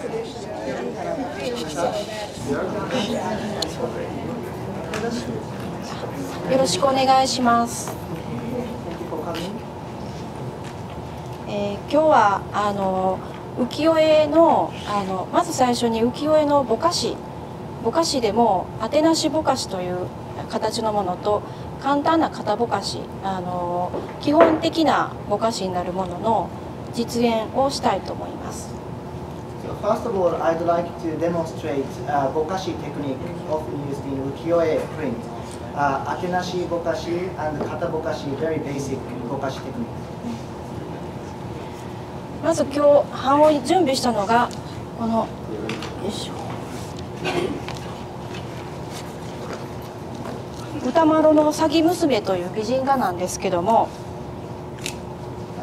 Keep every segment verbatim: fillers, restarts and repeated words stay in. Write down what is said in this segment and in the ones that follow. よろしくお願いします。えー、今日はあの浮世絵のあのまず最初に浮世絵のぼかし、ぼかしでもあてなしぼかしという形のものと簡単な型ぼかし、あの基本的なぼかしになるものの実演をしたいと思います。First of all, I'd like to demonstrate uh, bokashi technique often used in ukiyo-e print. Uh, atenashi bokashi and kata bokashi, very basic bokashi technique. まず今日版を準備したのがこの、よいしょ、歌麿のさぎ娘という美人画なんですけども。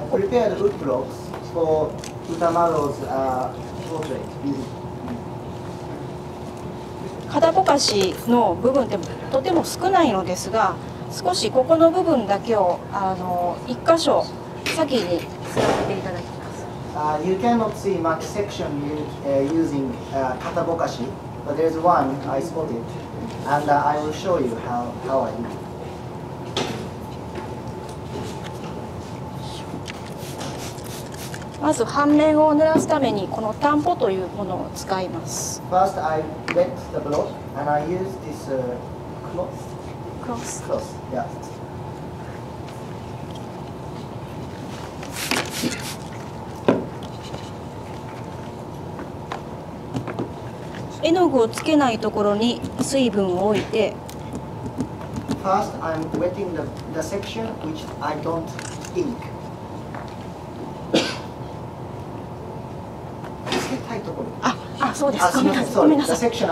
Prepared wood blocks for Utamalo's uh, portrait. 型ぼかしの部分ってとても少ないのですが、少しここの部分だけをあの一箇所先に使っていただきます。Uh, you cannot see much section using kata bokashi, but there's one I spotted, and uh, I will show you how how I do.まず版面を濡らすためにこのタンポというものを使います。First, I wet the block and I use this cloth. Cloth. Cloth. Yeah. 絵の具をつけないところに水分を置いて。First, I'm wetting the the section which I don't ink.そうです。ごめんなさい。ごめんなさい。つけ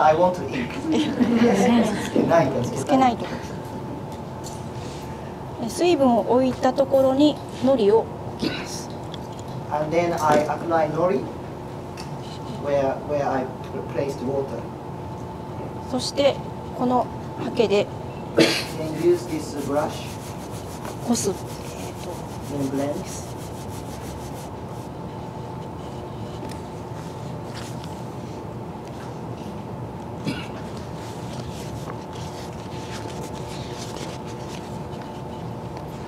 ないところ。水分を置いたところに糊を置きます。And then I apply nori where where I placed water. そしてこのハケでこす。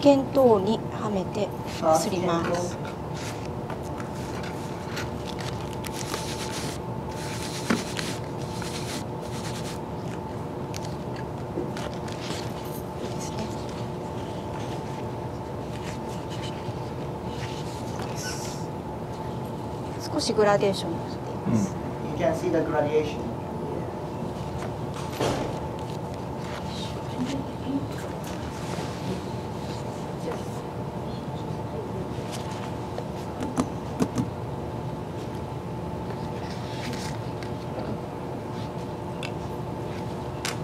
剣等にはめてこすります。少しグラデーションになっています。Mm.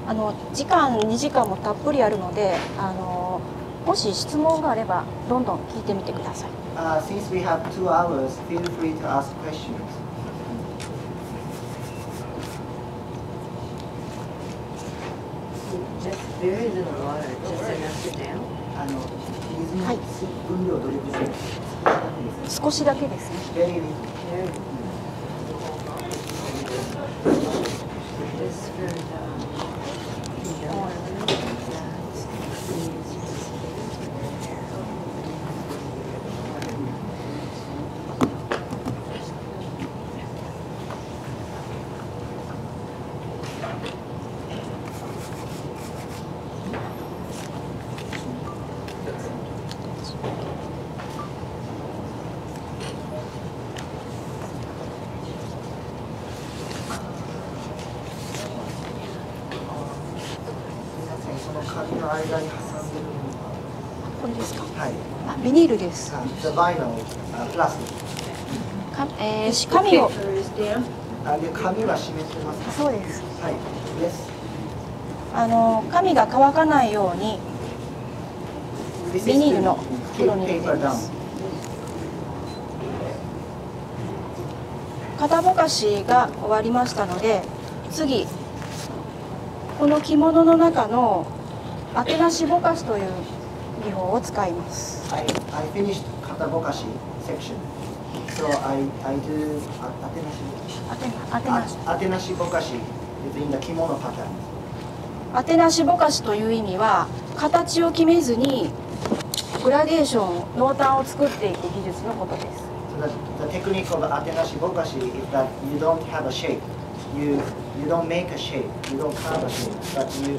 あの時間にじかんもたっぷりあるので、あのもし質問があればどんどん聞いてみてください。Uh, since we have two hours, feel free to ask questions. はい、少しだけですね。これですか。はい。あ、ビニールです。えー、紙を。紙は湿ってます。そうです。はい。あの紙が乾かないようにビニールの袋に入れています。型ぼかしが終わりましたので、次この着物の中のあてなしぼかしという技法を使います。はい、I finished kata bokashi section. So I, I do atenashi bokashi. Atenashi bokashi is in the kimono pattern. Atenashi bokashi という意味は形を決めずにグラデーション、濃淡を作っていく技術のことです。 The technique of atenashi bokashi is that you don't have a shape. You you don't make a shape. You don't carve a shape. But you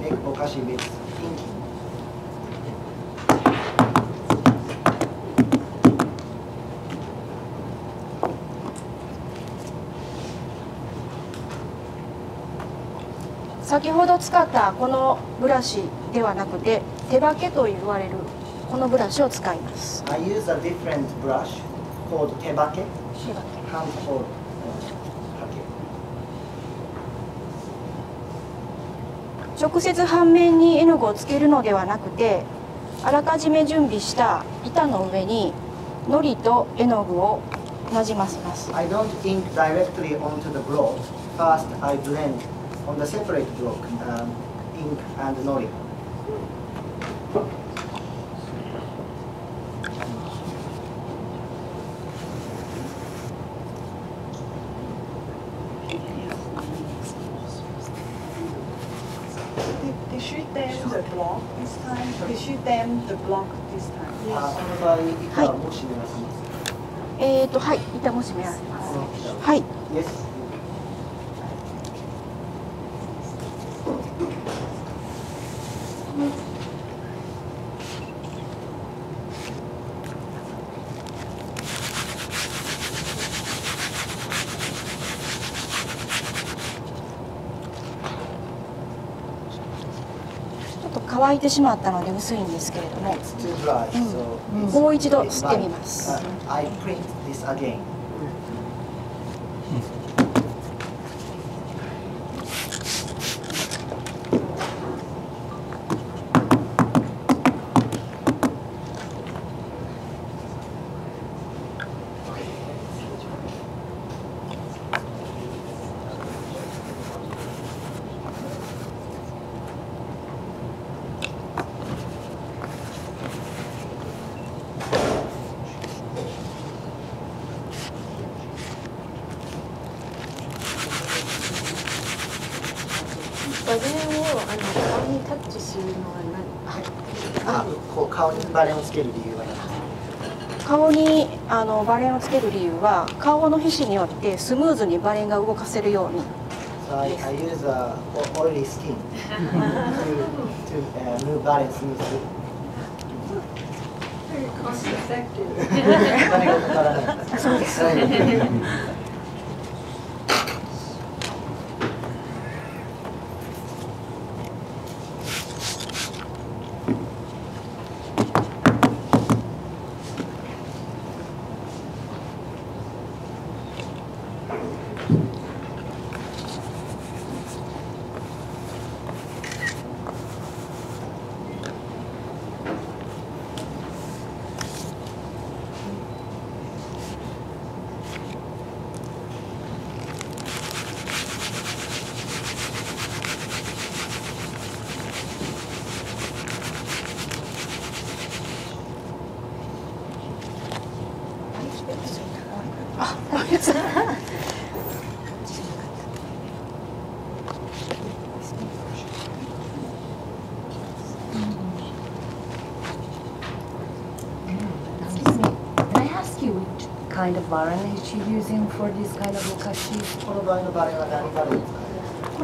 make bokashi with inking. 先ほど使ったこのブラシではなくて手刷毛と言われるこのブラシを使います。 I use a different brush called 手刷毛。hand hold 直接半面に絵の具をつけるのではなくて、あらかじめ準備した板の上に糊と絵の具をなじませます。 I don't ink directly onto the block. First I blend on the separate block um, ink and nori. えっと、はい、板も締められます。はい。乾いてしまったので薄いんですけれども、もう一度吸ってみます。バレンをつける理由は顔にあのバレンをつける理由は顔の皮脂によってスムーズにバレンが動かせるように。そうです。こ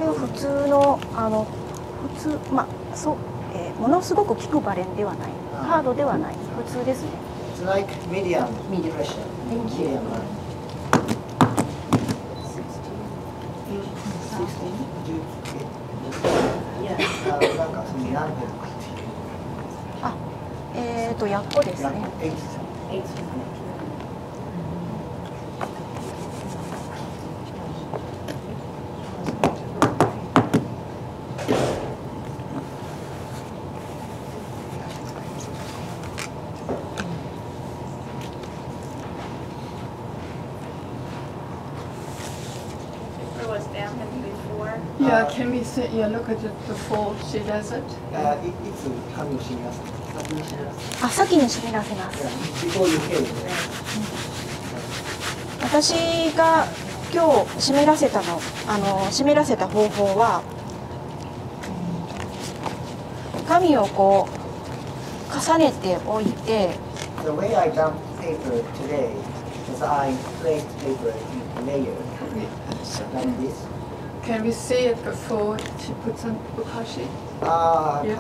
れを普通のあの普通まあそう、えー、ものすごく効くバレンではない、ハードではない、普通ですね。あ、えっとやっこですね。あ、先に染み出せます。私が今日湿らせたの、あの湿らせた方法は、紙をこう重ねておいて、Can we see it before she puts on bokashi? Ah, yeah.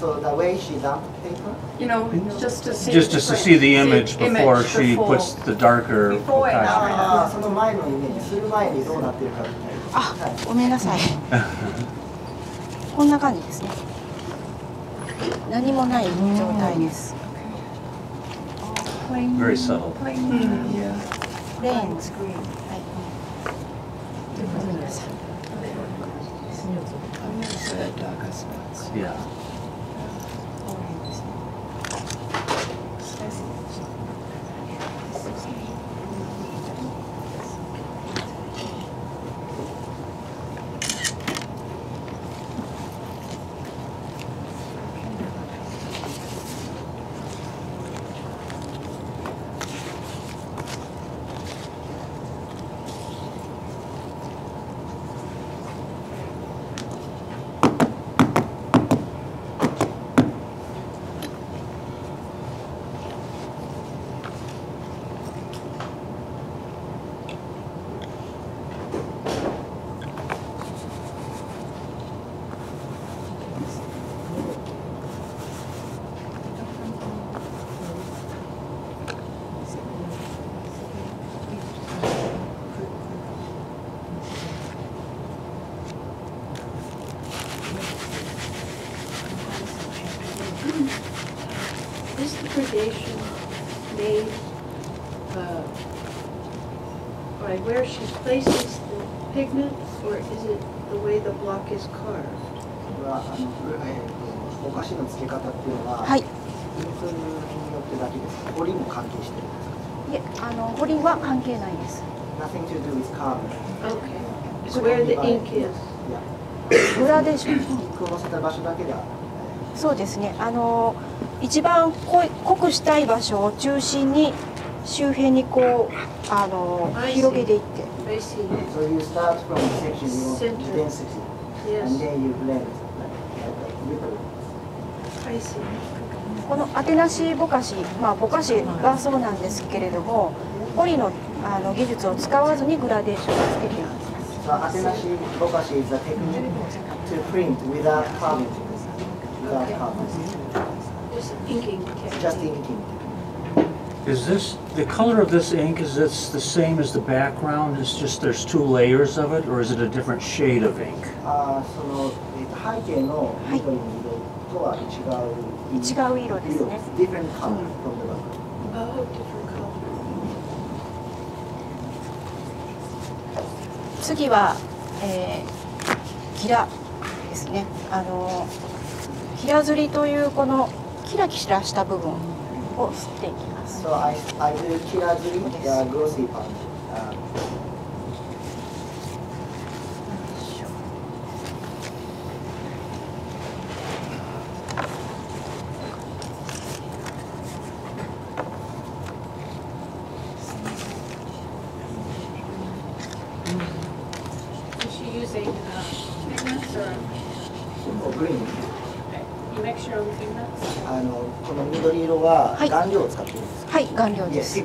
So the way she dumped paper? You know, just to see, just to see the image before image she before. puts the darker before bokashi. Ah, so the image before she puts the darker bokashi. Ah, ごめんなさい。こんな感じですね。何もない状態です。Very subtle. Yeah. Plain screen. ごめんなさい。Yeah. Where she places the pigment, or is it the way the block is carved? お菓子の付け方っていうのは、はい。印刷によってだけですか？彫りも関係してるんですか？いえ、あの彫りは関係ないです。Nothing to do with carving. Okay. It's where the ink is. グラデーション。インクをのせた場所だけでは。そうですね。あの一番濃い濃くしたい場所を中心に。周辺にこうあの広げていって。このアテナシボカシ、まあボカシがそうなんですけれども、彫りのあの技術を使わずにグラデーションをつけています。アテナシボカシ is a technique to print without carving. Just inking. Just inking. Is this, the color of this ink, is this the same as the background? It's just there's two layers of it, or is it a different shade of ink? Uh, so, different color from the background. Oh, different color. 次は、えー、キラですね。あの、キラ刷りというこのキラキラした部分を刷っていきます。So I I do kirazuri, the glossy part. Is she using pigments or? Or green. You make sure with pigments. あのこの緑色は顔料を使っているんですか？はい、顔料です。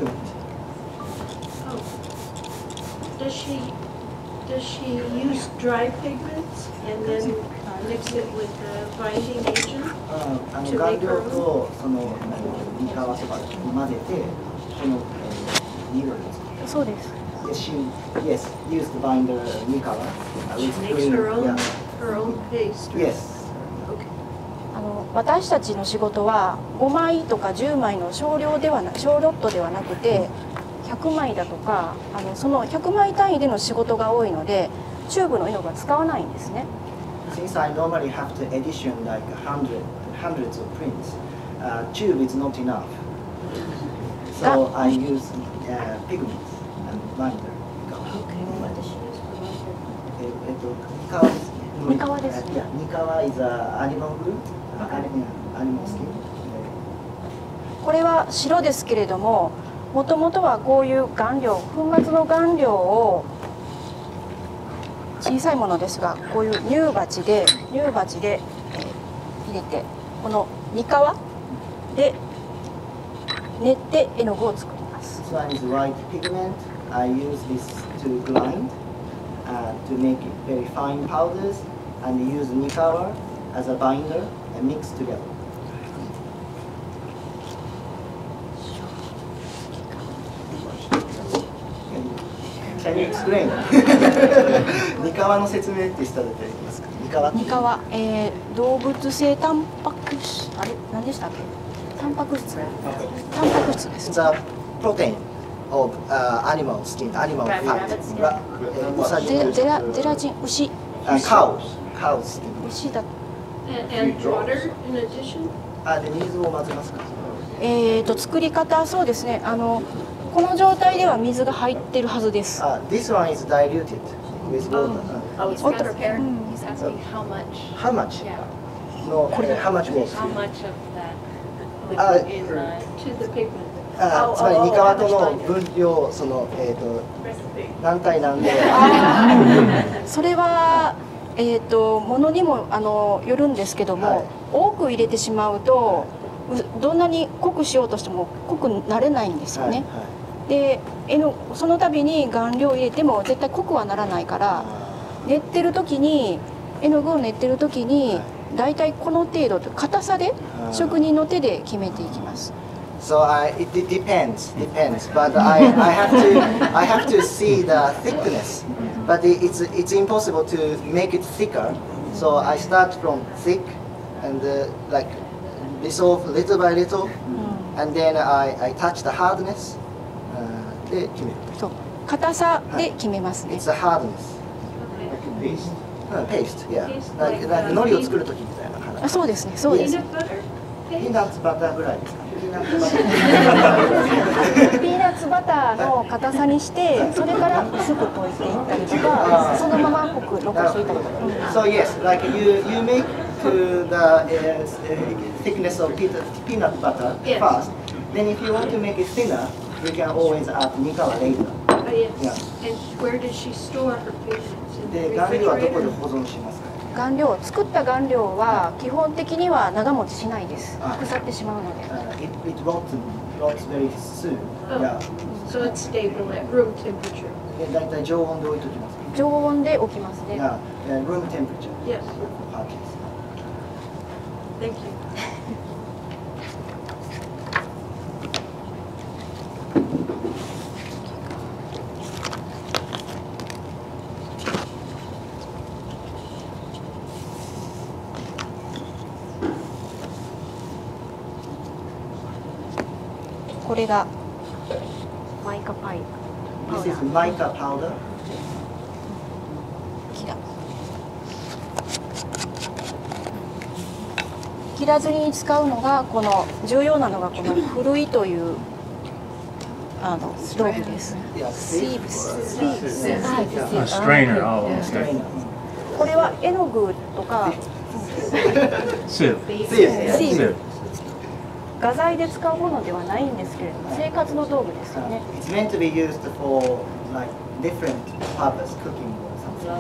Does she does she use dry pigments and then mix it with the binding agent? あの顔料とそのニカワとか混ぜてこの緑を作る。そうです。She yes used the binder Nikawa. She makes her own her own paste. Yes. 私たちの仕事はごまいとかじゅうまいの少量ではな少ロットではなくてひゃくまいだとかあのそのひゃくまい単位での仕事が多いのでチューブの色が使わないんですね。Since I normally have to edition like hundred hundreds of prints, tube is not enough, so I use pigments and binder. ニカワですね。ニカワ is a animal glue. これは白ですけれどももともとはこういう顔料、粉末の顔料を小さいものですが、こういう乳鉢で乳鉢で、えー、入れて、このにかわで練って絵の具を作ります。This one is white pigment. I use this to grind and to make very fine powders and use Nikawa as a binder and mix together.ニカワの説明ってしたらいただけますか。ニカワ。ニカワ、えー、動物性タンパク質、あれ何でしたっけ？タンパク質。タンパク質です。The protein of、uh, animal skin, animal fat. ゼゼラゼラチン牛。Cows, cows. 牛だ。And water in addition. あ、で水を混ぜますか。えっと作り方そうですね。あの。この状態では水が入ってるはずです。あ、this one is diluted with water. Oh, he's asking how much. How much? No, how much more? How much of that liquid in to the pigment? あ、つまりニカワとの分量、そのえっと何対何で。それはえっとものにもあのよるんですけども、多く入れてしまうとどんなに濃くしようとしても濃くなれないんですよね。で絵のその度に顔料を入れても絶対濃くはならないから練ってる時に絵の具を練ってる時に大体この程度と硬さで職人の手で決めていきます。So I it depends depends but I I have to I have to see the thickness but it's it's impossible to make it thicker so I start from thick and like dissolve little by little and then I I touch the hardnessで決める。そう、硬さで決めますね。It's a hardness. Paste. Paste, yeah. Like like のりを作るときみたいな感じ。そうですね、そうです。ピーナッツバターぐらいですか。ピーナッツバターの硬さにして、それから薄く溶いていったりとか、そのまま濃く残していったりとか。So yes, like you you make to the thickness of peanut butter first. Then if you want to make it thinner.We can always add Nikawa later. Oh yes. And where does she store her pigments? In the refrigerator. 顔料、作った顔料は基本的には長持ちしないです。腐ってしまうので。It rots, rots very soon. So it's stable at room temperature. だいたい常温で置いておきます。常温で置きますね。Room temperature. Yes. Thank you.これがマイカパイパウダー。マイカパウダー。切ら。切らずに使うのがこの重要なのがこのふるいというあの道具です。スイープス。スイープス。ストレイナー。これは絵の具とか。スイープ。スイープ。画材で使うものではないんですけれども、生活の道具ですよね。It's meant to be used for like different purpose, cooking or something.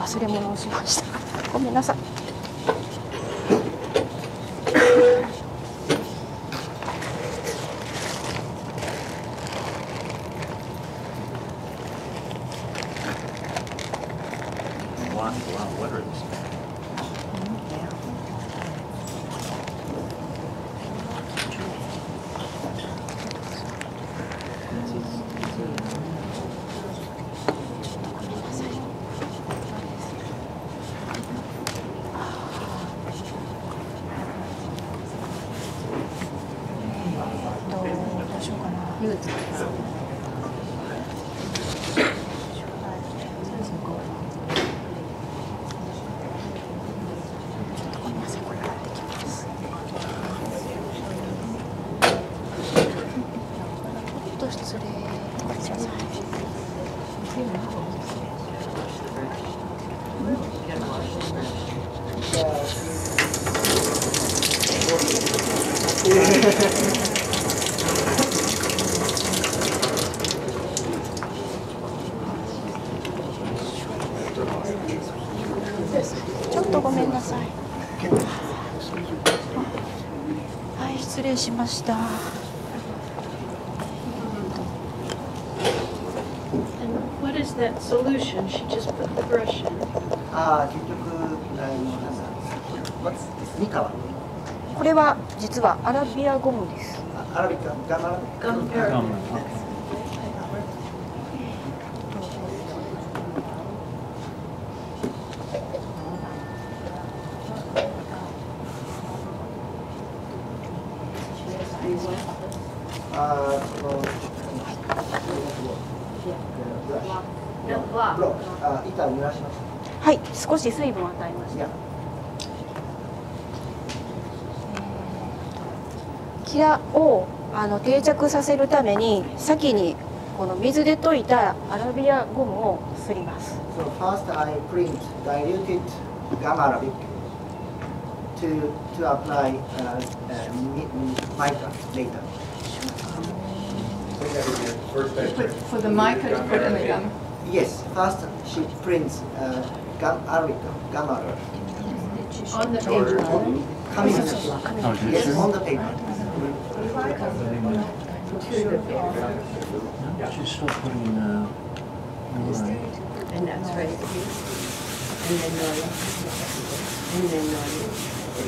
忘れ物をしました。ごめんなさい。ちょっとごめんなさい。はい、失礼しました。What is that solution? She just put the brush in. ああ、結局あのニカワ。これは実はアラビアゴムです。アラビアガムガムガム。はい、少し水分を与えました。キラをあの定着させるために先にこの水で溶いたアラビアゴムをすります。So first I print diluted gamma arabic to to apply mica later. For the mica to put in the gum. Yes, first she prints gum arabic, gamma arabic on the paper. Yes, on the paper.She's still putting uh, and that's right. And then Noya. And then Noya.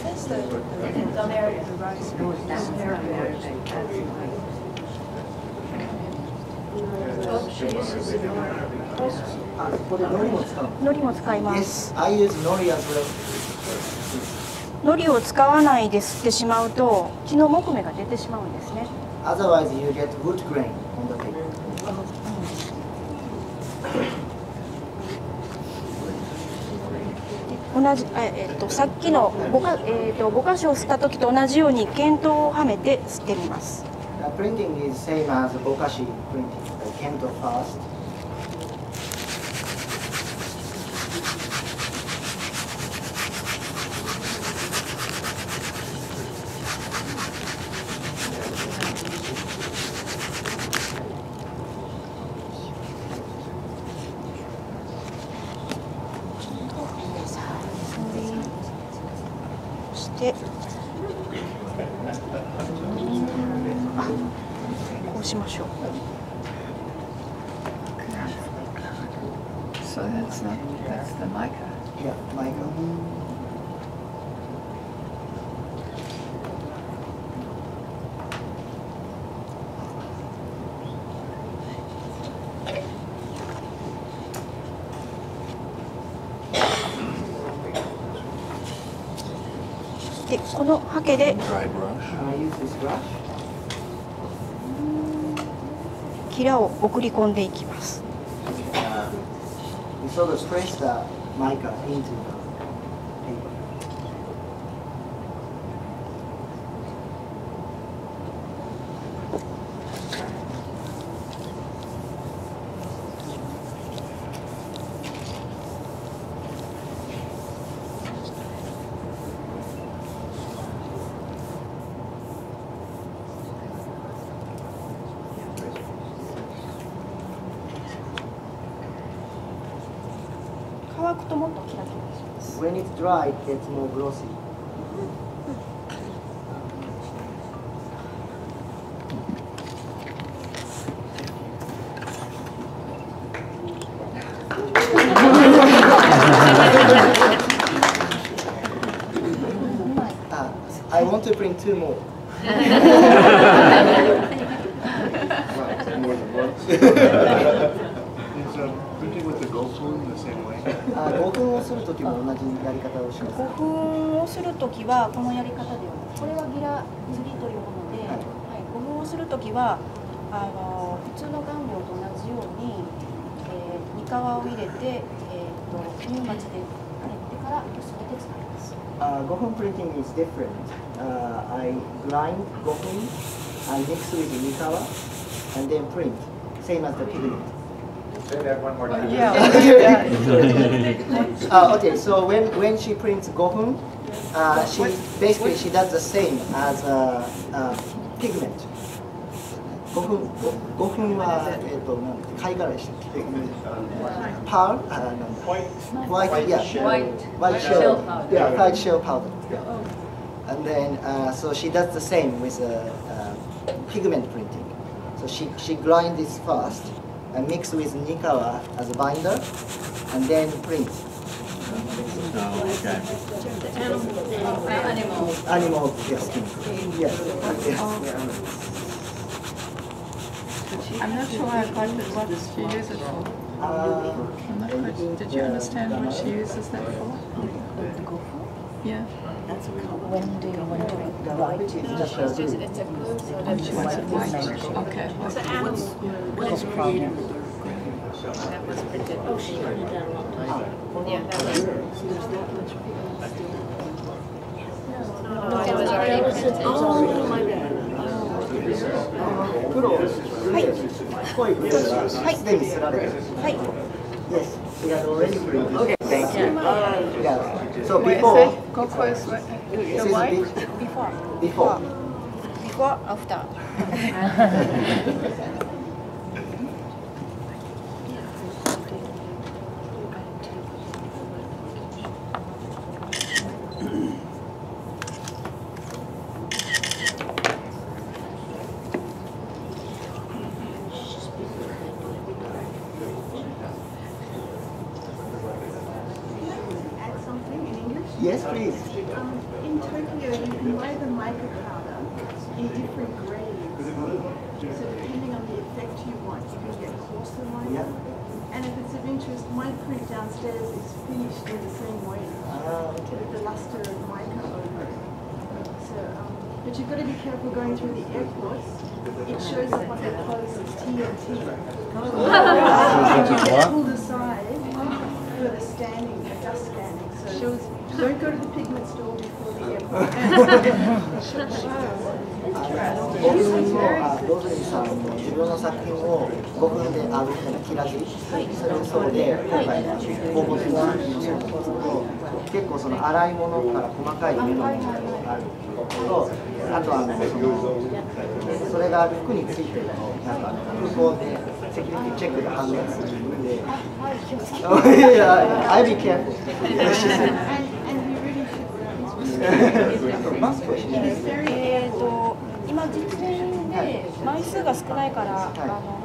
That's the the area of the rice. That's the area. Oh, she uses nori. Nori も使います。Yes, I use nori as well.糊を使わないで吸ってしまうと血の木目が出てしまうんですね。Otherwise you get wood grain on the paper. 同じえっとさっきのぼかえっとぼかしを吸った時と同じように剣刀をはめて吸ってみます。Printing is same as bokashi printing. Kento first.でこのハケでキラを送り込んでいきます。When it's dry, it gets more glossy. 護粉をするときはこのやり方では、これはギラ釣りというもので、護粉、はい、をするときはあの普通の顔料と同じように、えー、ニカワを入れて、えー、と乳鉢で練ってから薄めて使います。護粉、uh, プリンティング is different.、Uh, I grind 護粉 and mix with ニカワ and then print same as the pigment. Say that one more time. Yeah. uh, okay. So when when she prints gohun, uh, she basically she does the same as a uh, uh, pigment. Gohun, gohun wa eto nan kaigara shita pigment. Powder. White. White. Yeah. White. White shell powder. Yeah. White shell powder. And then uh, so she does the same with uh, uh, pigment printing. So she she grinds this first. And mix with Nikawa as a binder, and then print. Oh, okay. The animal. Animal. Animal, yes. Yes. yes. I'm not sure I got what she uses for. Uh, Did you understand what she uses that for? Yeah. That's when do you want to write it? It's just it's a glue, so that you want to write it. Okay. What's the what's problem? That was printed. Oh, she did that a long time. Yeah, that was. No, it was already printed. Oh, my bad. Oh. Yes, we had already printed. Okay. Thank you. Yeah. So before. Go first. The white? Before. Before. Before, after. Yes, please. Um, in Tokyo, you can buy the mica powder in different grades. So depending on the effect you want, you can get coarser mica. Yeah. And if it's of interest, my print downstairs is finished in the same way uh, with the luster of mica over it. So, um, but you've got to be careful going through the airports. It shows up on their clothes as T N T. You get pulled aside for the scanning, the dust scanning. So shows. Don't go to the pigment store before the airport. I'll be careful. 今実演で枚数が少ないからマ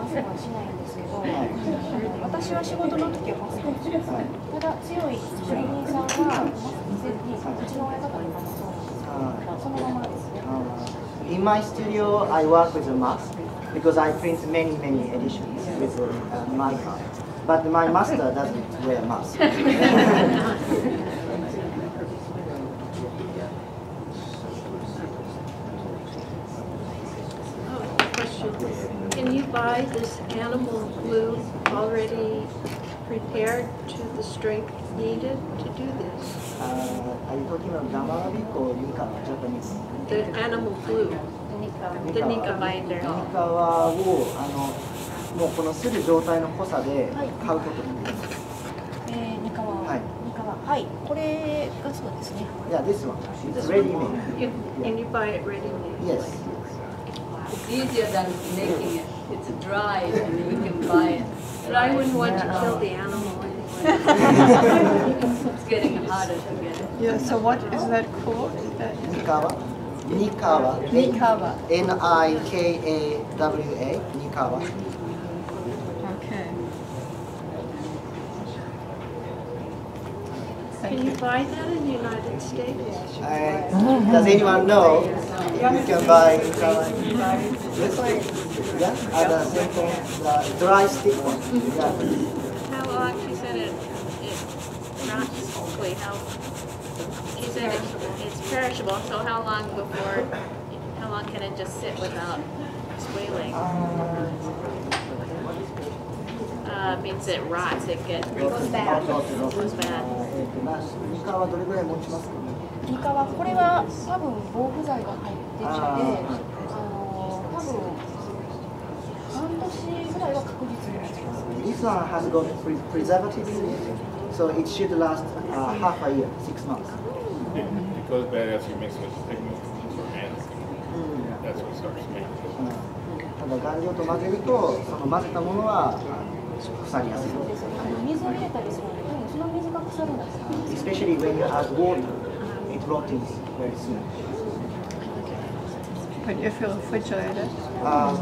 スクはしないんですけど、私は仕事の時はマスクしてます。ただ強い職人さんはマスクせずにうちの親方にマスクをそのままですね。In my studio, I work with a mask because I print many many editions with my card, but my master doesn't wear a mask. Can you buy this animal glue already prepared to the strength needed to do this? Uh, are you talking about gamarabi or Nikawa, Japanese? The animal glue. Nikawa. The Nikawa binder. Nikawa wo, ano, mo kono suru joutai no kosa de kau koto desu. Eh, Nikawa. Hai. Nikawa. Hai. Kore ga sou desu ne. Yeah, this one. It's ready-made. And you buy it ready-made? Yes. It's easier than making it. It's dry and you can buy it. But I wouldn't want to kill the animal anyway. It's getting harder to get it. Yeah, so what is that called? Nikawa. Nikawa. Nikawa. N I K A W A. Nikawa. Okay. Can you buy that in the United States? Uh, does anyone know? You can buy this one, yeah, other simple, the dry stick one. Yeah. How long? She said it, it's not quickly. How? She said it, it's perishable. So how long before? How long can it just sit without spoiling? Uh, means it rots. It gets goes bad. Goes bad. ニカはこれは多分防腐剤が入ってきて、あの多分半年ぐらいは確 This one has got pre preservative in it, so it should last uh, half a year, six months. Because badass, you mix with pigments and that's what starts making. Especially when you add water, it rotens very soon. If you're refrigerated? Uh,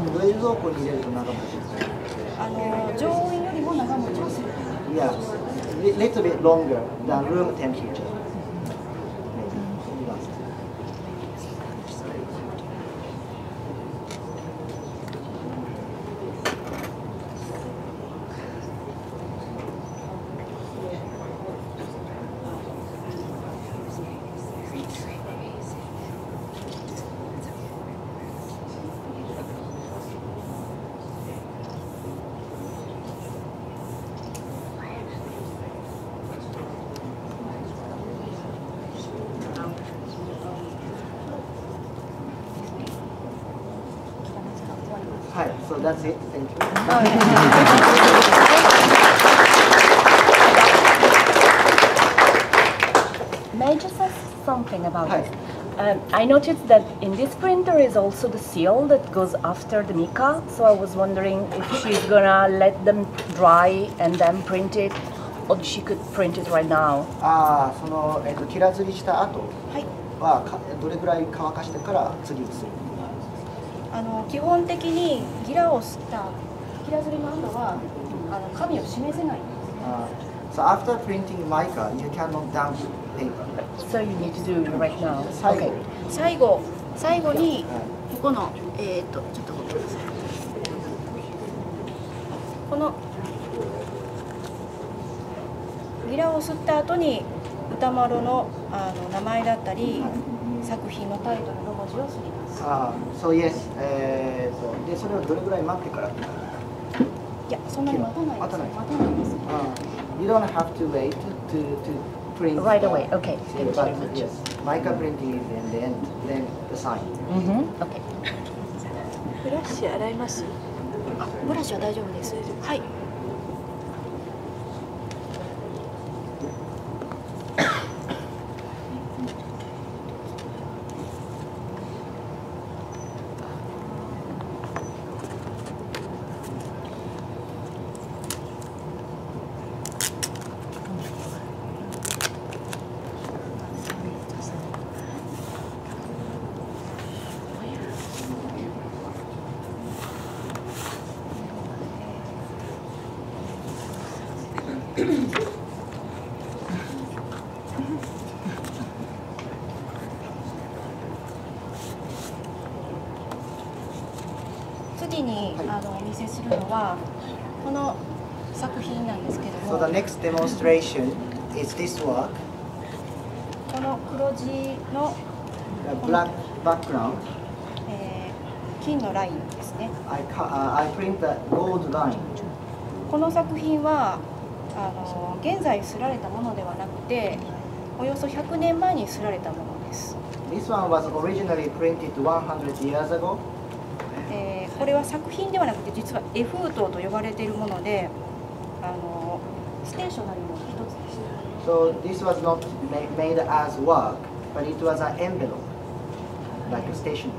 yeah, a little bit longer than room temperature. So that's it. Thank you. Oh, yeah. May I just ask something about Hi. this? Um, I noticed that in this print there is also the seal that goes after the mica, so I was wondering if she's gonna let them dry and then print it, or she could print it right now. Ah, so no, eh, to 切らずりした後はどれくらい乾かしてから次にする。 あの基本的にギラをしたギラずりの後はあの紙を示せないんです。So after printing mica, you cannot damp paper. So you need to do it right now. 最後最後にここのえっとちょっと待ってください。このギラを吸った後に歌丸のあの名前だったり作品のタイトルの文字をすります。 ああ、そうです。えっと、で、それをどれぐらい待ってから？いや、そんなに待たない。待たない。待たないです。ああ、you don't have to wait to to print right away. Okay. Yes. Mica printing is in the end, then the sign. Mhm. Okay. ブラシ洗います？あ、ブラシは大丈夫です。はい。 次にあのお見せするのはこの作品なんですけども。So the next demonstration is this work. この黒地の black background、えー、金のラインですね。I I print the gold line. この作品はあの現在刷られたものではなくて、およそひゃくねんまえに刷られたものです。This one was originally printed one hundred years ago. これは作品ではなくて実は絵封筒と呼ばれているもので、あのステーショナリーの一つでした。 So this was not made as work, but it was an envelope, like a stationery.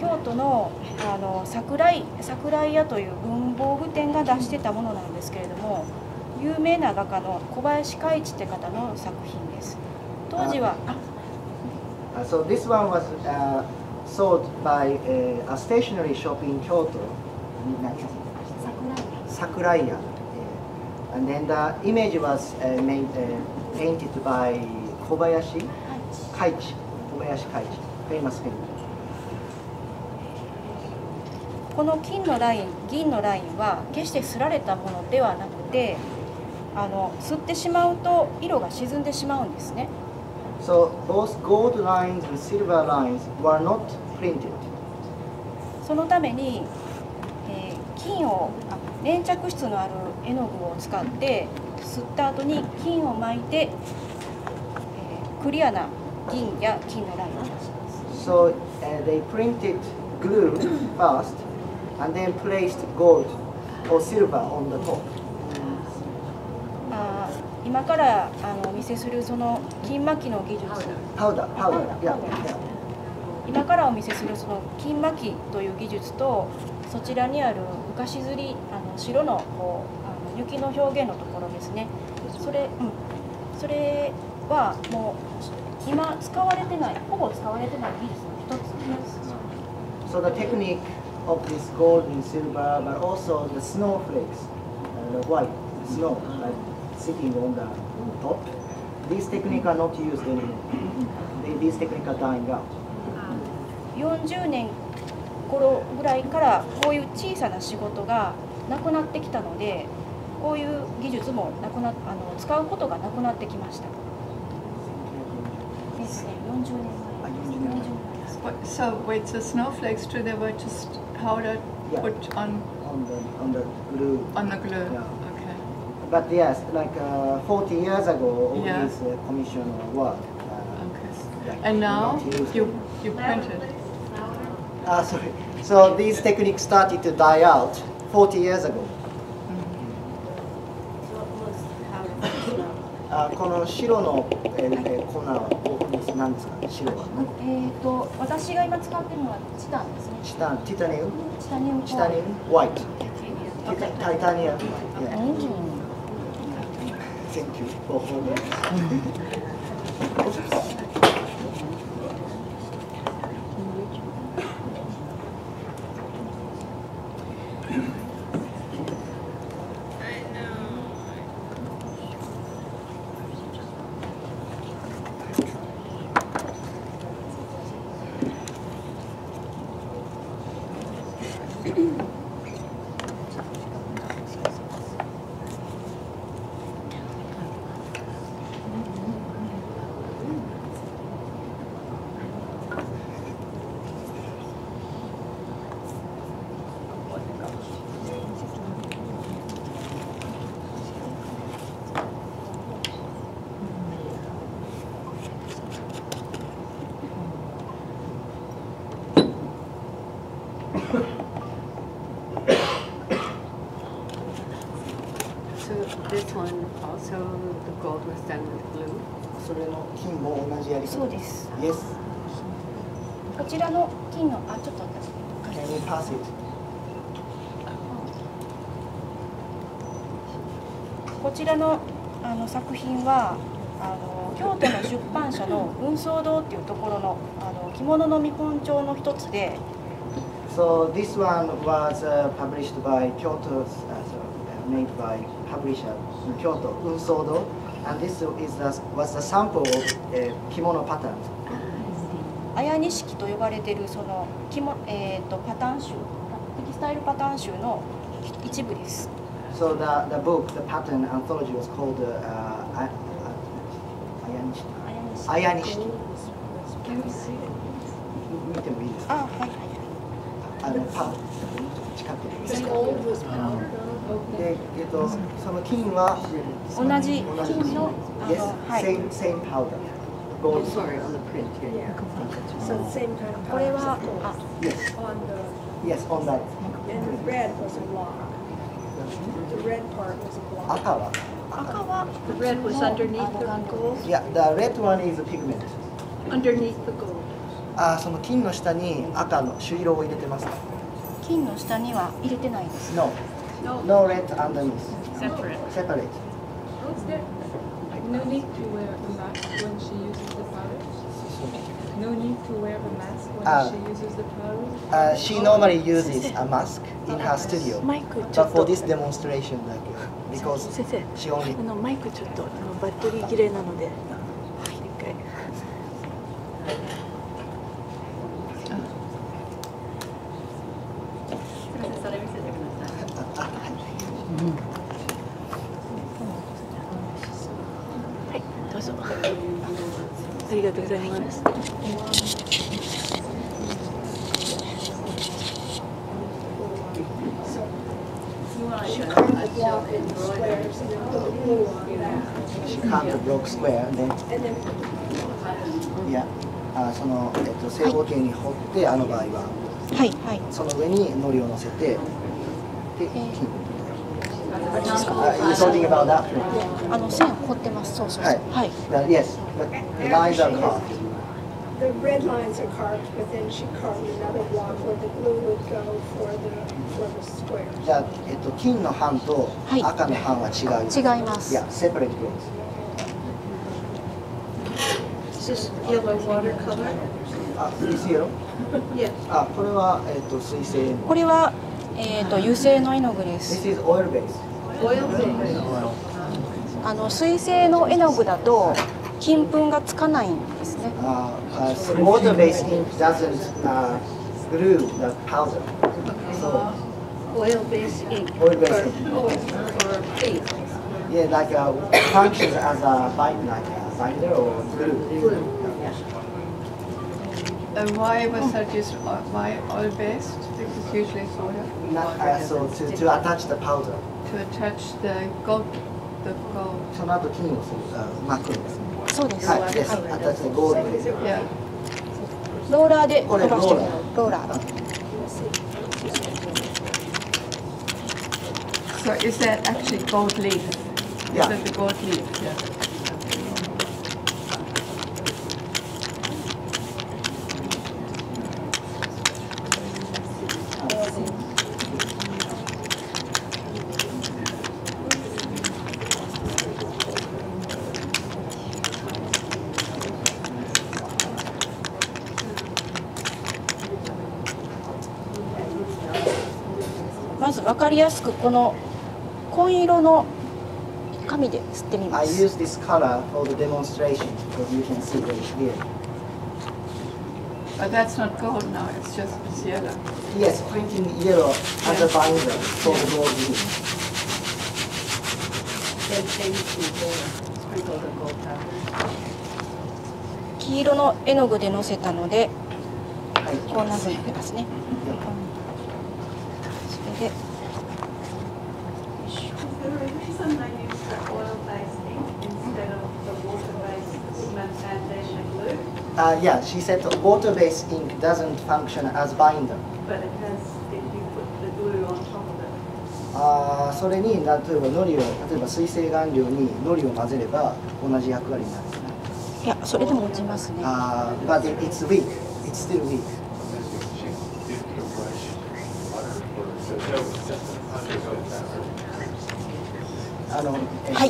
京都のあの桜井桜井屋という文房具店が出してたものなんですけれども、有名な画家の小林開一って方の作品です。当時は、uh, so this one was、uh, sold by a, a stationery shop in Kyoto, Sakuraya, and then the image was uh, made, uh, painted by Kobayashi Kaichi, Kobayashi Kaichi, famous painter. この金のライン、銀のラインは決して刷られたものではなくて、あの刷ってしまうと色が沈んでしまうんですね。 So both gold lines and silver lines were not printed. そのために、えー、金を粘着質のある絵の具を使って刷った後に金を巻いて、えー、クリアな銀や金のラインを出します。 So、uh, they printed glue first and then placed gold or silver on the top. あー、今からあのお見せするその金巻きの技術。パウダー、パウダー、いや。今からお見せするその金巻きという技術と、そちらにある浮かし刷り、あの白のこうあの雪の表現のところですね。それ、うん、それはもう今使われてない、ほぼ使われてない技術の一つです。So the technique of this gold and silver, but also the snowflakes, uh, the white snow, like sitting on the top. These techniques are not used anymore. They, these techniques are dying out. よんじゅうねん頃ぐらいからこういう小さな仕事がなくなってきたので、こういう技術もなくな、あの使うことがなくなってきました。ですね、よんじゅうねんまえですね。So wait, so snowflakes too, they were just powder yeah. put on? On the, on the glue. On the glue, yeah. okay. But yes, like uh, forty years ago, all yeah. this uh, commission work. Uh, okay. Like and now you, you printed? Ah, sorry. So these techniques started to die out forty years ago. Uh, この白の、えーえー、粉は何ですかね、白は。えっと、私が今使っているのはチタンですね。チタン、ティタニウム。チタニウム。チタニウム。ホワイト。タイタニアム。Thank you for holding. So the gold was done with glue. それの金も同じやり方です。そうです。Yes. こちらの金のあちょっと待って。Can you pass it? こちらのあの作品はあの京都の出版社の運送堂っていうところのあの着物の見本帳の一つで。So this one was、uh, published by Kyoto's、uh, made by publisher. Kyoto Unsodo, and this is the, was the sample of、uh, kimono pattern. Aya Nishiki と呼ばれているそのきもえっとパターン集、テキスタイルパターン集の一部です。So the the book, the pattern anthology was called Aya Nishiki. Aya Nishiki. Can we see? 見てもいいですか？あ、はいはい。あのパン近くに。The gold was powder. で、えっと、その金は同じ金の、はい。Same same powder. Gold. Sorry, on the print here. Yeah. So same kind of powder. これは、あ、yes. On the. Yes, on that. And the red was a block. The red part was a block. 赤は。赤は。The red was underneath the gold. Yeah, the red one is a pigment. Underneath the gold. あ、その金の下に赤の朱色を入れてますか。金の下には入れてないです。No. No red underneath. Separate. Separate. Is there no need to wear a mask when she uses the powder? No need to wear a mask when uh, she uses the powder? Uh, she normally uses a mask in her studio. But for this demonstration, because she only... あのマイクちょっとバッテリー切れなので。その、えっと、正方形に彫って、あの場合は、はいはい、その上に糊を乗せて、で、金。あれですか。あの線を彫ってます。そうそうそう。はい。Yes, but the lines are carved. The red lines are carved, but then she carved another block where the blue would go for the for the square. じゃあえっと金の版と赤の版は違う。違います。いや、separate blocks。Is this yellow watercolor? あ、水性の？ Yes. あ、これはえっと水性の。これはえっと油性の絵の具です。This is oil base. Oil base. あの水性の絵の具だと金粉がつかないんですね。あ、water based ink doesn't glue the powder. So oil based ink. Oil based ink. Yeah, like functions as a binder, like a binder or glue.And why was that just why oil based? Because usually soda. Not so to to attach the powder. To attach the gold, the gold. その後金を巻くんですね。そうです。はい。Yes. Attach the gold. Yeah. ローラーでこれローラー。ローラー。So is that actually gold leaf? Yeah. Is that the gold leaf? Yeah.わかりやすくこの紺色の紙で吸ってみます。黄色の絵の具でのせたので、はい、こんなふうになりますね。それで。Uh, yeah, she said water-based ink doesn't function as binder. But it has, if you put the glue on top of it. Ah, それに例えば糊を例えば水性顔料に糊を混ぜれば同じ役割になる。いや、それでも落ちますね。Ah, but it's weak. It's still weak.あの、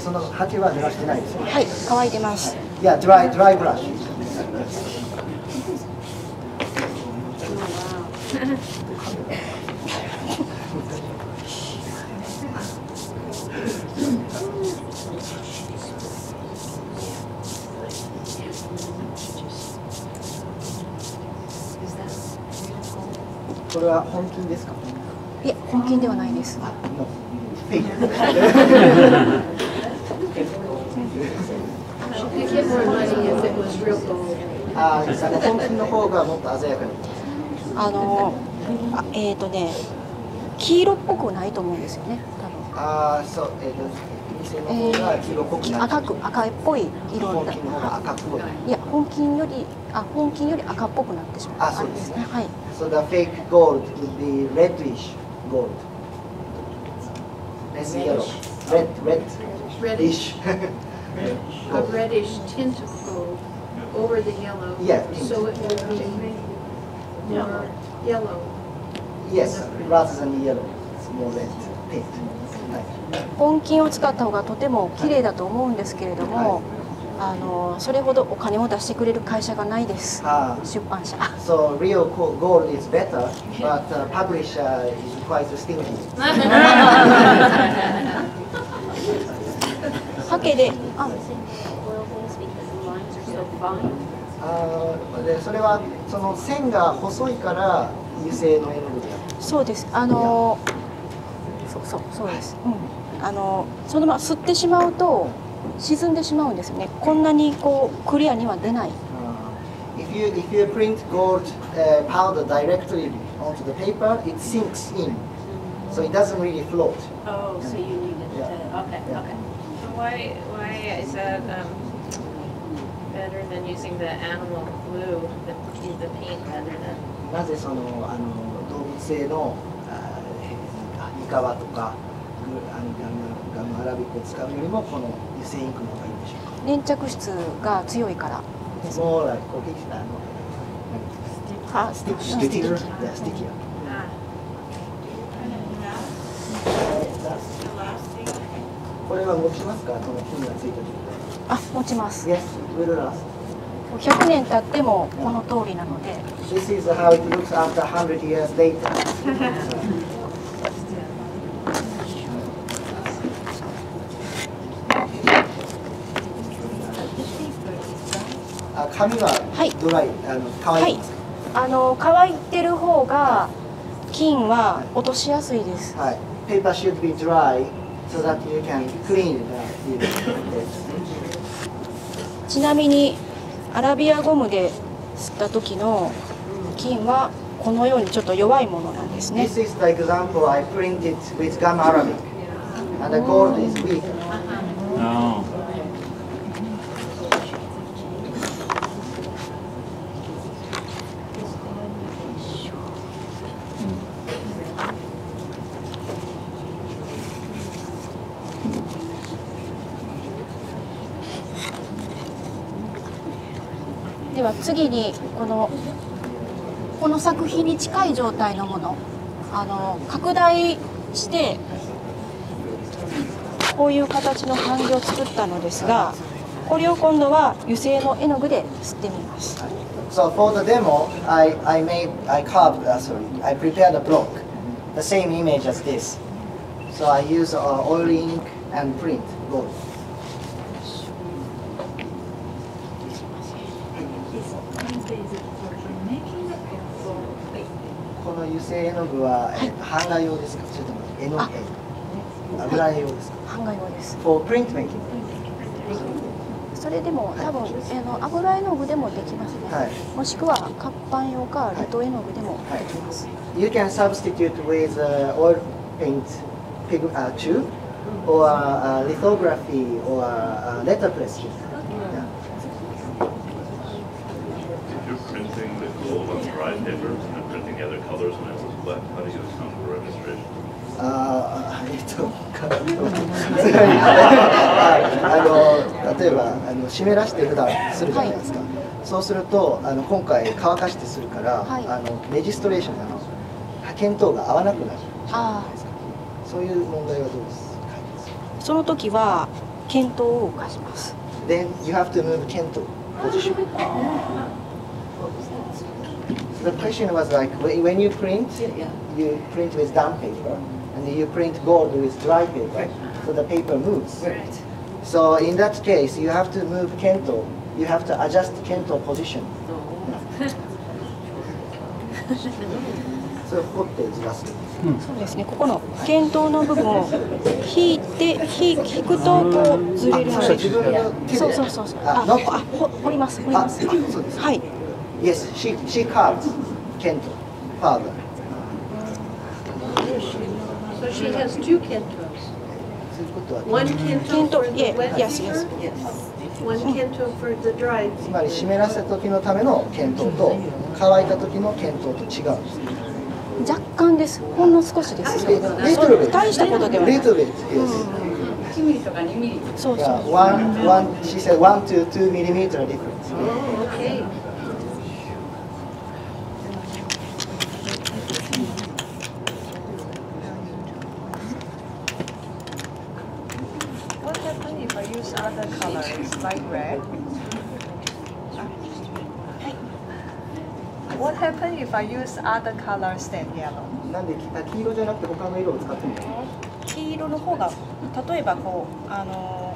その刷毛は濡らしてないですね。はい、乾いてます。Yeah, dry, dry brush.これは本金ですか？いや、本金ではないです。ああ、本金の方がもっと鮮やかに。あの、あ、えっとね、黄色っぽくないと思うんですよね。多分。ああ、そう、えっと、赤く、赤いっぽい色だ。いや、本金より、あ、本金より赤っぽくなってしまう。あ、そうですね。はい。So the fake gold would be reddish gold. Less yellow. Red, red. Reddish. A reddish tint of gold over the yellow. Yeah. So it would be more yellow. Yes, rather than yellow, it's more red tint. 本金を使った方がとても綺麗だと思うんですけれども。あのそれほどお金を出してくれる会社がないです。出版社。So real gold is better, but publisher is quite stingy. ハケで、あ、でそれはその線が細いから油性の絵の具で。そうです。あの、そうそうそうです。うん、あのそのまま吸ってしまうと。沈んでしまうんですよね。こんなにこうクリアには出ない。If you if you print gold powder directly onto the paper, it sinks in, so it doesn't really float. Oh, so you need it. Okay, okay. Why why is that better than using the animal glue, the paint rather than? なぜそのあの動物性のニカワとか。あのガムアラビックを使うよりもこの油性インクの方がいいんでしょうか。粘着質が強いからですね。そうだ、こうできたあのスティック、スティック、スティック。これは持ちますか、この菌がついた状態。あ、持ちます。Yes, it will last. ひゃくねん経ってもこの通りなので。This is how it looks after one hundred years later. あ、紙はドライ、あの乾いてますか。あの乾いてる方が菌は落としやすいです。はい。Paper should be dry.ちなみにアラビアゴムで吸った時の菌はこのようにちょっと弱いものなんですね。では次にこのこの作品に近い状態のもの、あの拡大してこういう形の版木を作ったのですが、これを今度は油性の絵の具で刷ってみます。So for the demo, I I made I carved sorry I prepared a block the same image as this. So I use oil ink and print both.油性絵の具は版画用ですか、それとも絵の具、油絵用ですか。版画用です。For print making。それでも多分あの油絵の具でもできますね。もしくは活版用かレト絵の具でもできます。You can substitute with oil paint tube or lithography or letterpress. You're printing the gold on dry paper.あえっとあの例えばあの湿らして普段するじゃないですか、はい、そうするとあの今回乾かしてするから、はい、あのレジストレーションの見当が合わなくなるじゃないですか。そういう問題はどうですか。その時は見当を動かします。 Then you have to move 見当 position.The question was like when you print, you print with damp paper, and you print gold with dry paper, so the paper moves. So in that case, you have to move kento. You have to adjust kento position. So what is last? そうですね。ここの見当の部分を引いて引くとこうずれるので。そうそうそうそう。あ、掘ります掘ります。はい。Yes, she she carves kento, father. So she has two kentos. One kento, yes, yes, yes. One kento for the dry. つまり湿らせた時のための見当と乾いた時の見当と違う。若干です。ほんの少しです。大したことではない。Little bit, yes. いちミリとかにミリ。そうそう。One one she said one to two millimeter difference. Oh, okay.What happens if I use other colors than yellow? なんで黄色じゃなくて他の色を使ってもいいの？黄色の方が例えばこうあの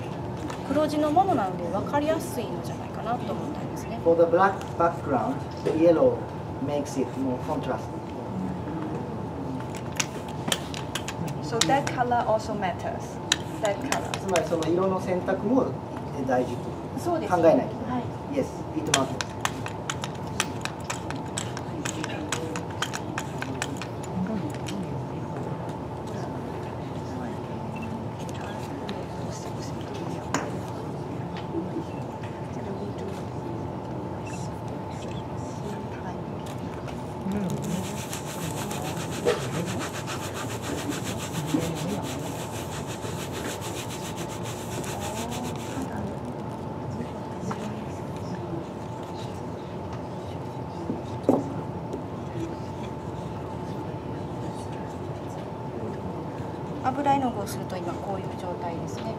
黒地のものなので分かりやすいのじゃないかなと思ったんですね。For the black background, the yellow makes it more contrasting. So that color also matters. That color. つまりその色の選択も大事と考えないといけない。Yes, it matters. 油絵の具をすると今こういう状態ですね。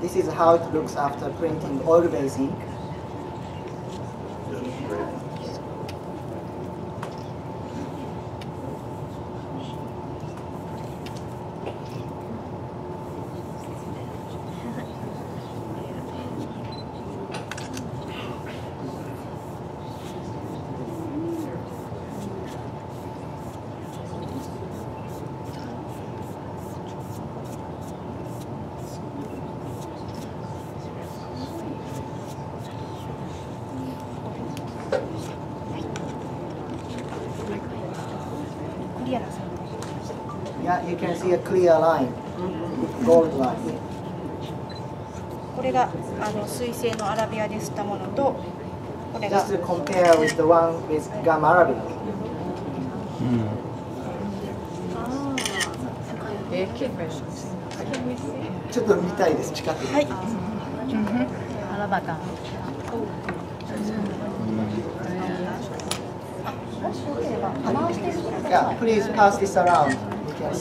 This is how it looks after printing oil-based ink. これがあの水性のアラビアでしたものと、これが水性 Yeah,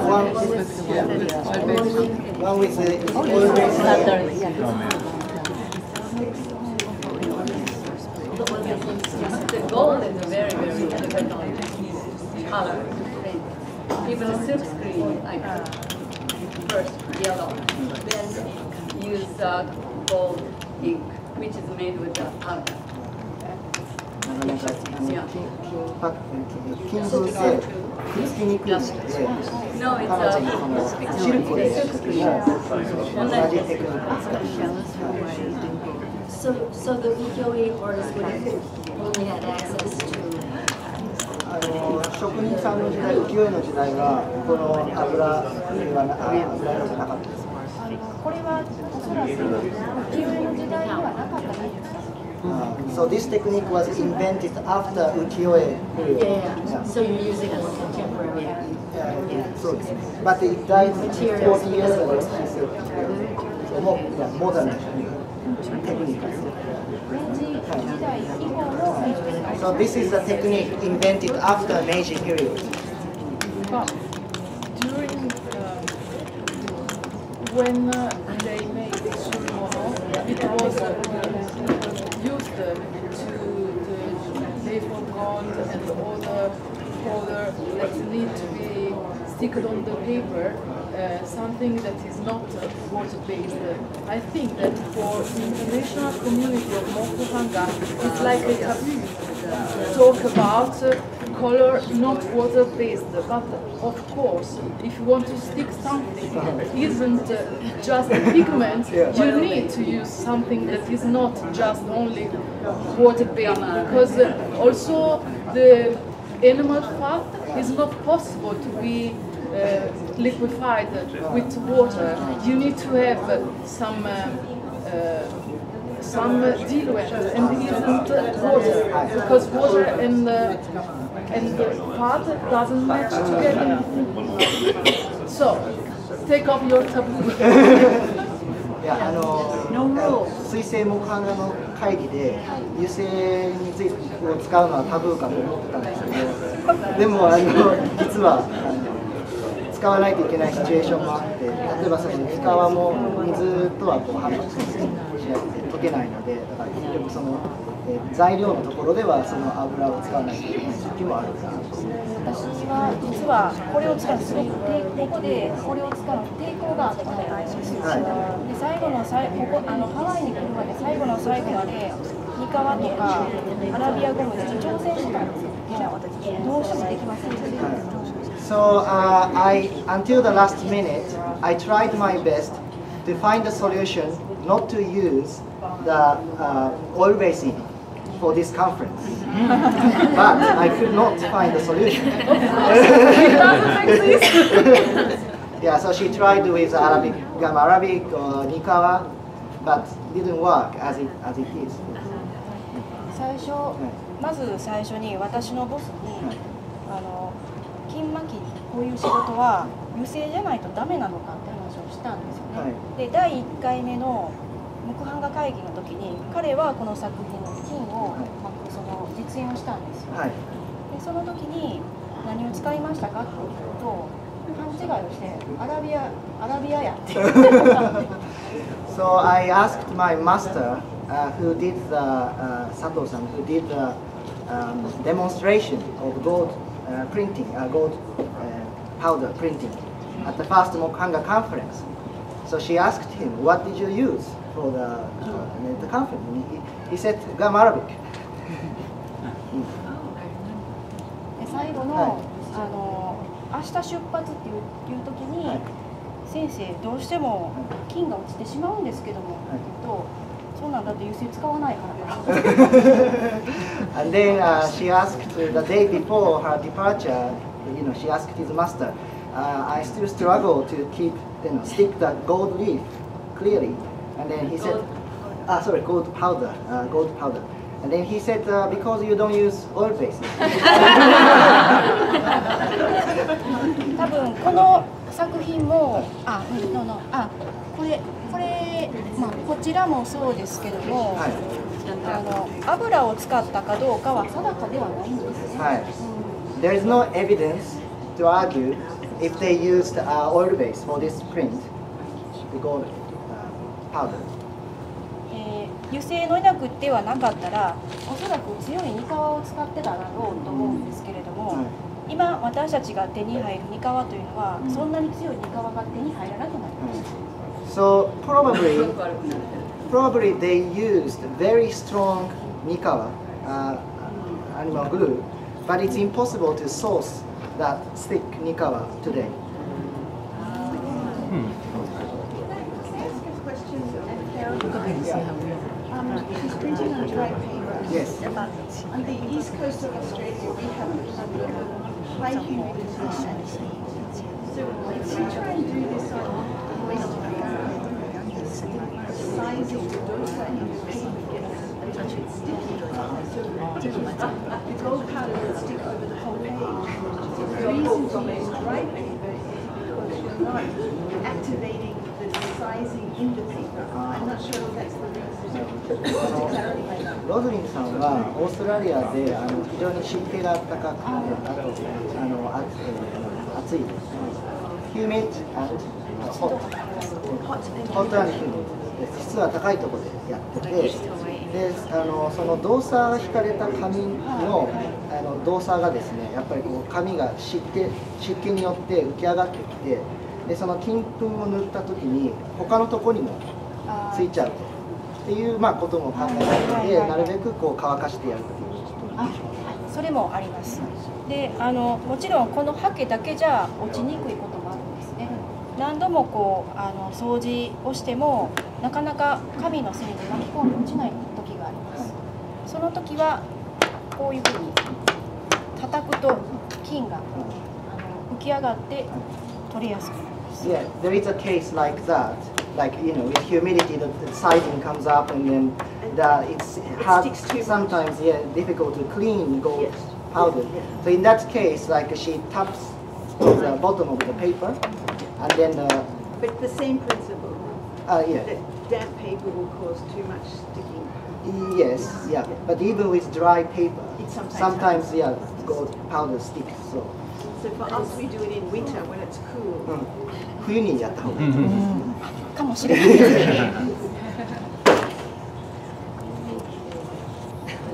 one with yeah, one with the oil based standards. The gold is a very very elegant color. Even silk screen, I put first yellow, then use uh, gold ink, which is made with the powder. Yeah. So, so the ukiyo-e artists would have only had access to. あの職人さんの時代、浮世絵の時代はこの油絵は油絵のじゃなかったです。これはおそらく浮世絵の時代にはなかったんですか。 Uh, so this technique was invented after ukiyo-e. Yeah, yeah. yeah. So you're using a contemporary. Yeah. Yeah. yeah. So, but it died forty years ago. So more, yeah, modern technique. Yeah. So this is a technique invented after Meiji period. But during uh, when uh, they made Tsurumono, it was. Uh, used to the label gold and all the powder that need to be sticked on the paper, uh, something that is not water-based. I think that for the international community of mokuhanga, it's like a taboo to talk about color not water-based, but of course, if you want to stick something that isn't uh, just pigment, you need to use something that is not just only water-based, because uh, also the animal fat is not possible to be uh, liquefied with water. You need to have uh, some uh, uh, some uh, diluent, and it isn't uh, water, because water and uh, and the part doesn't match together. So, take off your taboo. Yeah, no rule. 水性木版画の会議で油性についてを使うのはタブーかと思ってたんですけど、でもあの実は使わないといけないシチュエーションもあって、例えばその三河も水とはこう反応して溶けないので、だから結局その。 材料のところではその油を使わないといけない時もあるから私は実はこれを使うすごく抵抗でこれを使う抵抗があったので最後の最後ここあのハワイに来るまで最後の最後までニカワとかアラビアゴムで挑戦したんですよどうしてもできませんでした。 So uh, I until the last minute I tried my best to find a solution not to use the uh, oil-based ink for this conference, but I could not find a solution. Yeah, so she tried with Arabic, gum Arabic or Nikawa, but didn't work as it as it is. 最初、まず最初に私のボスにあの金巻きこういう仕事は油性じゃないとダメなのかって話をしたんですよね。で、第一回目の木版画会議の時に彼はこの作品の金を、まあ、その実演をしたんですよ、はい、でその時に何を使いましたかって聞くと勘違いをしてアラビアアラビアやって言ってたんでSo I asked my master、uh, who did the、uh, Sato-san who did the、um, demonstration of gold、uh, printing、uh, gold、uh, powder printing at the first Mokuhanga conference. So she asked him, "What did you use for the、uh, the conference?" He, he said, "Gum Arabic." 最後の、はい、あの明日出発っていういう時に、はい、先生どうしても金が落ちてしまうんですけども、はい、とそうなんだって油性使わないからね。And then、uh, she asked the day before her departure, you know, she asked his master, uh, "I still struggle to keep, you know, stick the gold leaf clearly." And then he said, "Ah, sorry, gold powder, uh, gold powder." And then he said, uh, because you don't use oil based. 多分この作品も、あ、うん、のの、あ、これ、これ、まあ、こちらもそうですけども、はい、あの油を使ったかどうかは定かではないんですね。はい。うん、There is no evidence to argue if they used、uh, oil based for this print, the gold、uh, powder.油性のいなくではなかったらおそらく強いニカワを使ってただろうと思うんですけれども、うん、今私たちが手に入るニカワというのは、うん、そんなに強いニカワが手に入らなくなりました。So probably, probably they used very strong Nikawa, uh, animal glue, but it's impossible to source that thick Nikawa today. ロズリンさんはオーストラリアであの非常に湿気が高くて、あとあの暑い、humid and hot、hot and humid、湿度は高いところでやってて、であのその動作が引かれた紙のあの動作がですね、やっぱりこう紙が湿気湿気によって浮き上がってきて、でその金粉を塗った時に他のところにもついちゃう。っていうまあことも考えて、なるべくこう乾かしてやるっていうことでしょうね。それもあります。で、あのもちろんこのハケだけじゃ落ちにくいこともあるんですね。何度もこうあの掃除をしてもなかなか紙の繊維に巻き込んで落ちない時があります。その時はこういうふうに叩くと金があの浮き上がって取れやすくなります。Yeah, there is a case like that.Like you know, with humidity, the, the sizing comes up, and then the, it's hard. Sometimes, yeah, difficult to clean gold powder. So in that case, like she taps the bottom of the paper, and then. Uh, but the same principle. Uh, yeah. That damp paper will cause too much sticking. Yes, yeah. But even with dry paper, sometimes, sometimes yeah, gold powder sticks. So. So for us, we do it in winter when it's cool. Mm. 冬にやった方がいいと思います。かもしれないですね。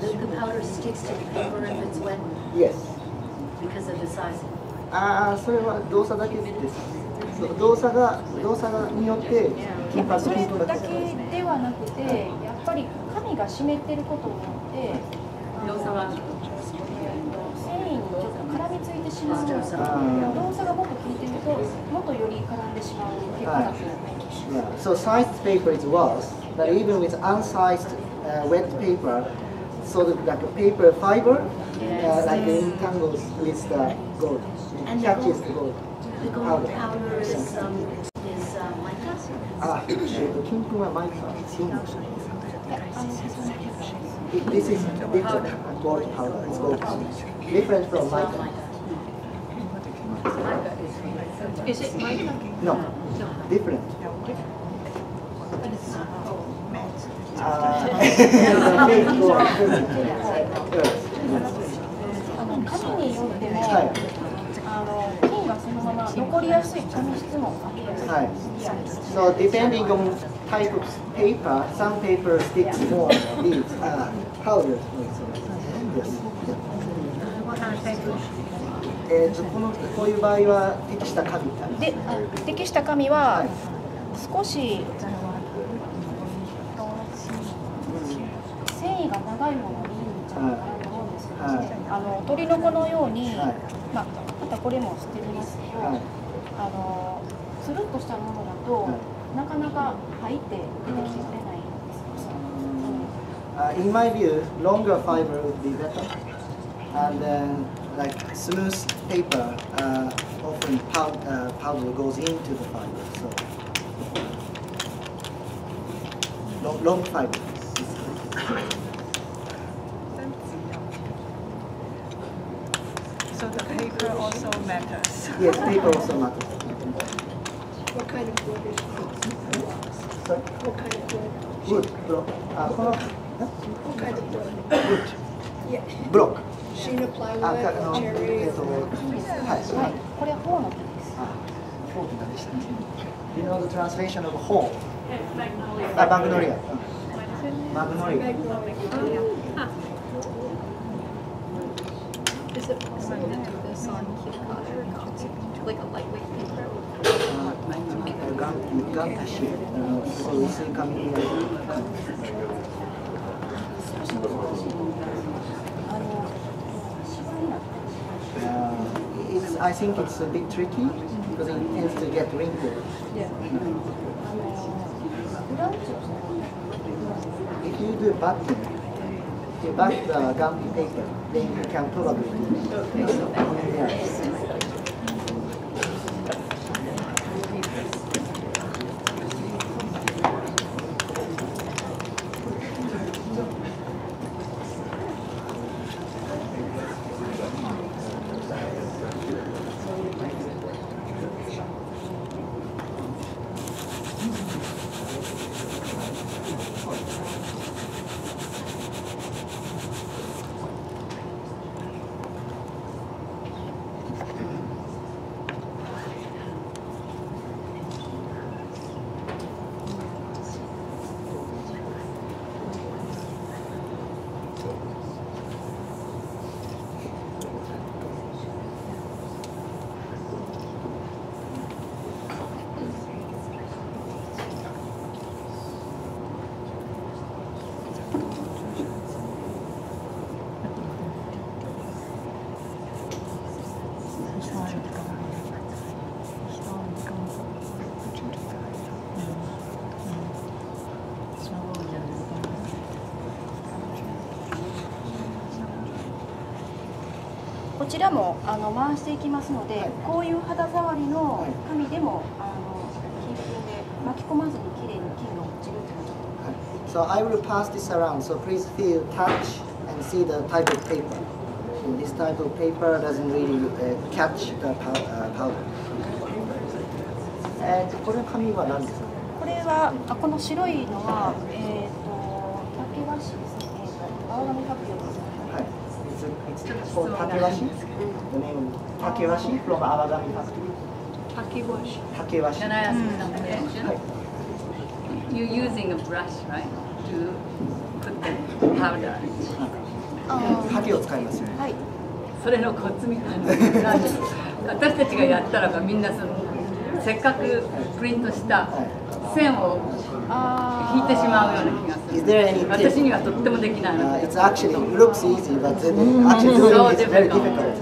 The powder sticks to the paper if it's wet. Yes. Because of the size. ああ、それは動作だけです。動作が動作がによって。やっぱそれだけではなくて、やっぱり紙が湿っていることによって、動作が繊維にちょっと絡みついてしまう。動作が僕聞いてると、もっとより絡んでしまう結果です。Yeah. So sized paper is worse, but even with unsized uh, wet paper, so that like a paper fiber, uh, like entangles with the gold, and catches the gold. The gold powder is is mica. Ah, the kinko is mica. This is different. Gold powder. It's gold powder. Different from mica. Is it mica? No. Different. Uh, りやすい紙質も分けやすい。はい。So depending on type of paper, some paper sticks more, leaves are powdered. えっとこのこういう場合は適した紙で、適した紙は少し繊維が長いものがいいんじゃないかなと思うんですけど、あの鳥の子のように、まあまたこれも捨てるんですけど、あのつるっとしたものだとなかなか入って出てきてくれないんですけど。In my view, longer fiber would be better, and then like smooth paper, often powder goes into the fiber, so long fiber. そう、paper also matters. Yes, paper also matters. What kind of wood is it? Sorry? What kind of wood? Wood, block. What kind of wood? Wood. Block. Sheena plywood, cherry. はい、これはホーの木です。ホーの木でしたね。You know the translation of horn? Magnolia. Magnolia. Magnolia. Is it possible to do this on Kikata, like a lightweight paper? Uh, it's, I think it's a bit tricky because it tends to get wrinkled. Yeah. If you do button, you back the gum paper, then you can probably do it.こちらもあの回していきますので、はい、こういう肌触りの紙でも、はい、あの金粉で巻き込まずにきれいに金が落ちるということです。So I will pass this around. So please feel, touch, and see the type of paper. This type of paper doesn't really catch the powder. えっとこれ紙は何ですか？これはあこの白いのはえっと竹和紙ですね。青紙発表です。はい。It's called Takewashi. The name Takewashi from Awagami factory. Takewashi. Takewashi. Can I ask you something? Mm. You're using a brush, right, to put the powder. Hakeを使いますよね。はい。それのコツみたいな。私たちがやったらばみんなそのせっかくプリントした線を引いてしまうような気がする。私にはとってもできないので。It's actually looks easy, but actually doing it is very difficult.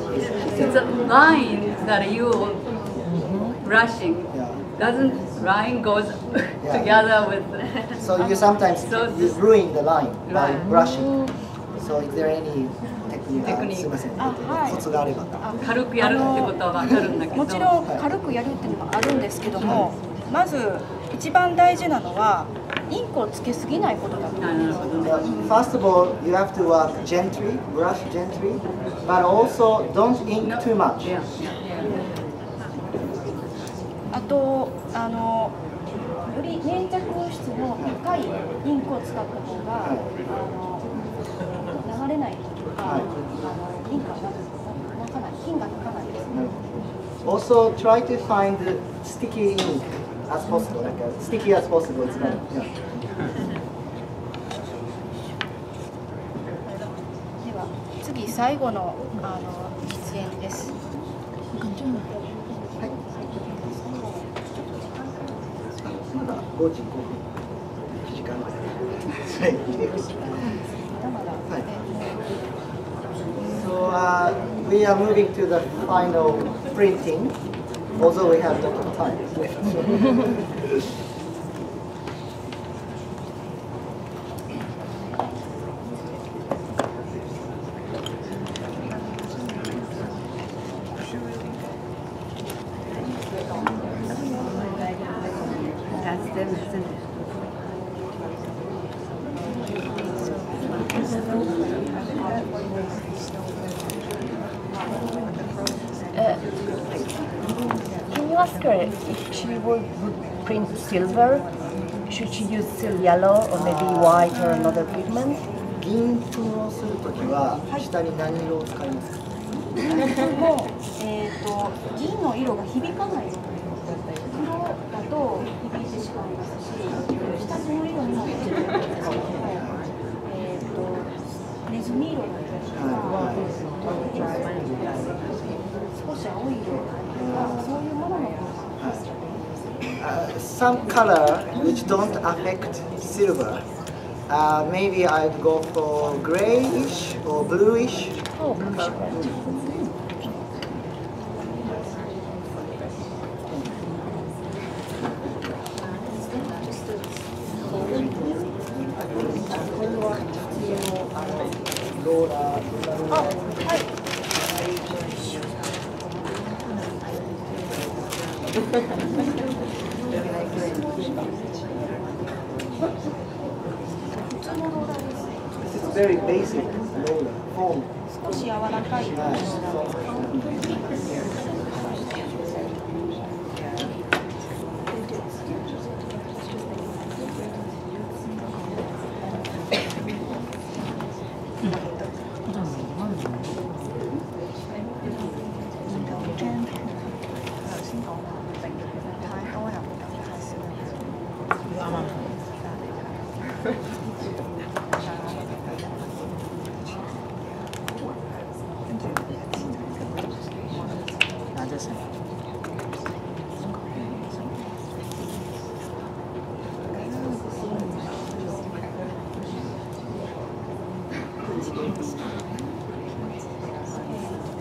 It's a line that you brushing doesn't line goes together with. So you sometimes you ruin the line by brushing. So is there any technique? すみません。コツがあれば。軽くやるってことはわかるんだけど。もちろん軽くやるっていうのもあるんですけども、まず一番大事なのは。インクをつけすぎないことだと思います。First of all, you have to work gently, brush gently, but also don't ink too much. あとあのより粘着質の高いインクを使った方があの流れないとかあのインクがなかなか金がなかないですね。Also try to find sticky ink as possible, like as sticky as possible. It's better. Yeah. では次最後のあの実演です。はい。まだごじごふん。時間まで。はい。So、uh,We are moving to the final printing, although we have not enough time. That's them, isn't it? If she would print silver, should she use still yellow or maybe white or another pigment? 銀粉をするときは下に何色を使いますか？銀粉もえっと銀の色が響かない色だったり、黒だと響いてしまいますし、下地の色にも響いてしまいますし、えっとネズミ色だったりとか、少し青い色。Uh, some color which don't affect silver. Uh, maybe I'd go for grayish or bluish. Oh, bluish. Oh, hi.この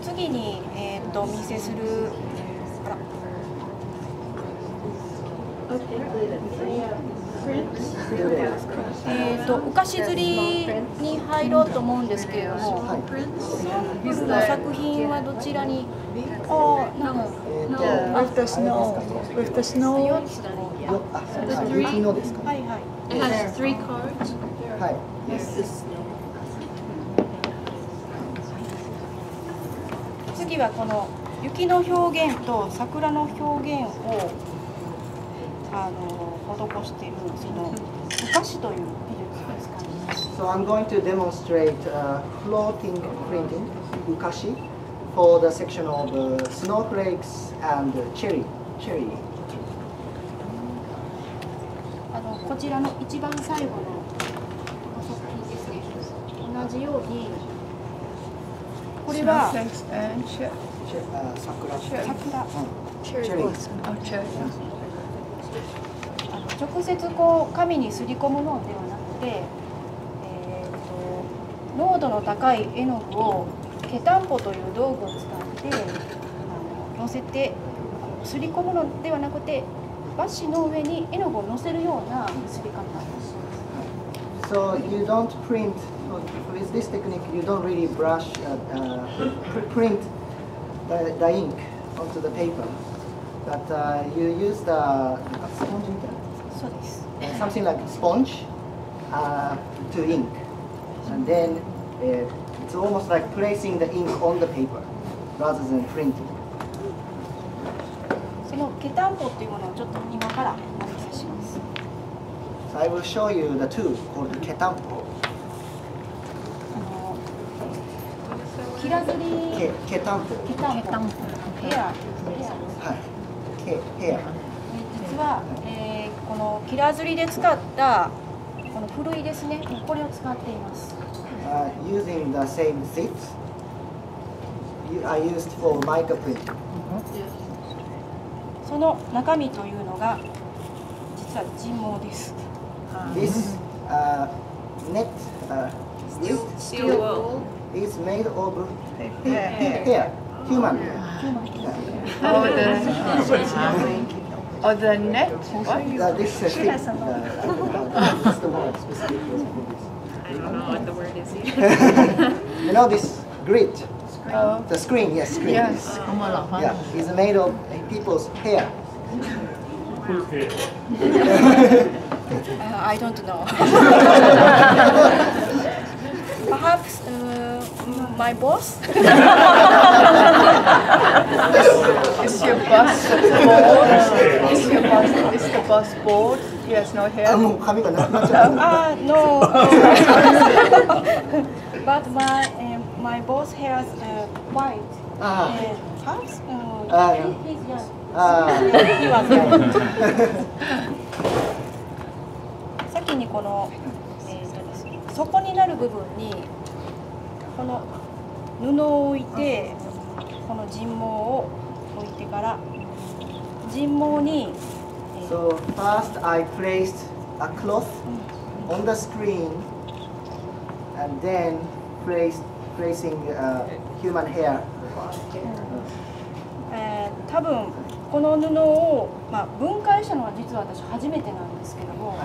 次に、えー、とお見せするあらえーとお菓子釣りに入ろうと思うんですけれども、僕の作品はどちらに？ああ、なんか、私の私のよっつですか？はいはい。はい。次はこの雪の表現と桜の表現を。あの施しているそのお菓子という技術ですかね。So I'm going to demonstrate floating printing, bokashi, for the section of snowflakes and cherry. Cherry. あのこちらの一番最後の作品ですね。同じようにこれは桜。直接こう紙にすり込むのではなくて、えーと、濃度の高い絵の具をケタンポという道具を使ってあの乗せてすり込むのではなくて和紙の上に絵の具を乗せるようなすり方です。So you don't print with this technique. You don't really brush uh, print the, the ink onto the paper, but uh, you use the sponge.Something like sponge uh, to ink, and then uh, it's almost like placing the ink on the paper rather than printing. そのケタンポというものをちょっと今からお見せします。So I will show you the tool called Ketanpo. あの切らずに。ケタンポ。ケタンポ。ヘア。実は、えー、このキラズリで使ったこのふるいですね、これを使っています。Uh, using the same seeds, are used for mica print. その中身というのが実は人毛です。This uh, net uh, steel wool is made of hair, human hair.Or the net? What? This is the I don't know what the word is either. You know this grid? Screen. The screen, yes, screen. Yes. Yeah, it's made of people's hair. Who's hair? uh, I don't know. Perhaps uh, my boss? Is your boss bald? Is your boss, is your boss bald? He has no hair? Ah, no. But my, um, my boss has uh, white. Ah. Uh, perhaps? Uh, ah. He's young. Ah. He was young. 先にこの、えーとですね、底になる部分にこの布を置いてこの人毛を置いてから人毛に。So first I placed a cloth on the screen and then placed placing human hair. 多分この布をまあ分解したのは実は私初めてなんですけども、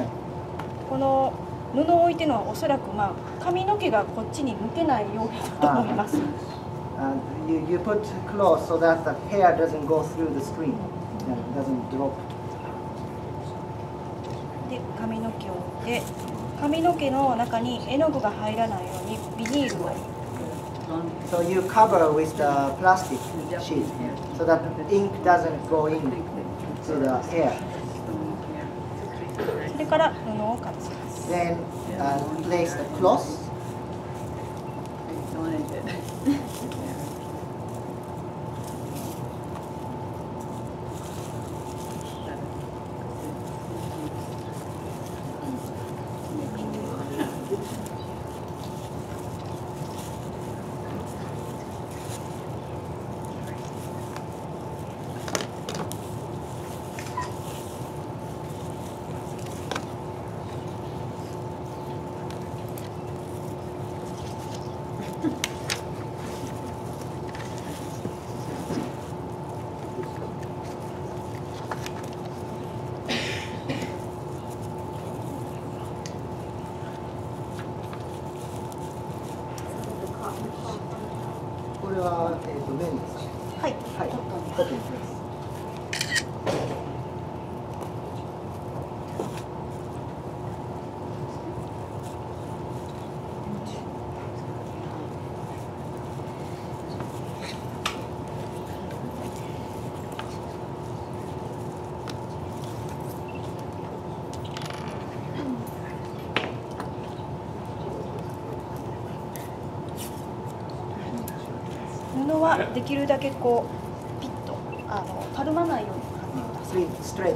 この布を置いてのはおそらくまあ髪の毛がこっちに抜けないようだと思います。And you, you put cloth so that the hair doesn't go through the screen, it doesn't drop. で、髪の毛を置いて、髪の毛の中に絵の具が入らないようにビニールを。So you cover with the plastic sheet so that ink doesn't go in to the hair. それから布をかぶせます。Then place the cloth. できるだけこうピッとあのたるまないように貼ってくだ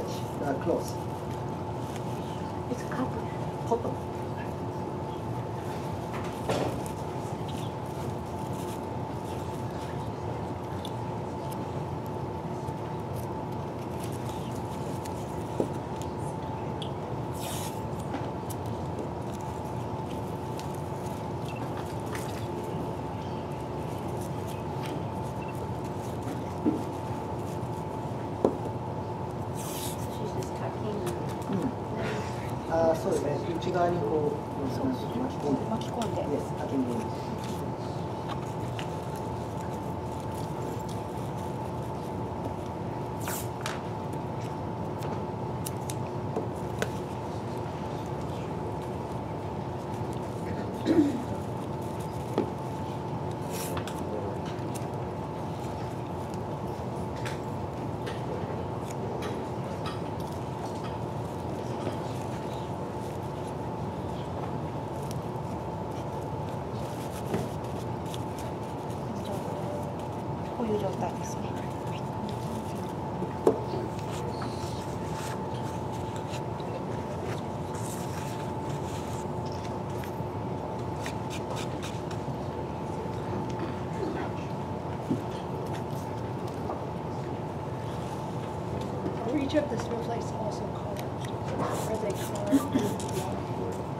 さい。Each of the snowflakes also carved. Are they carved?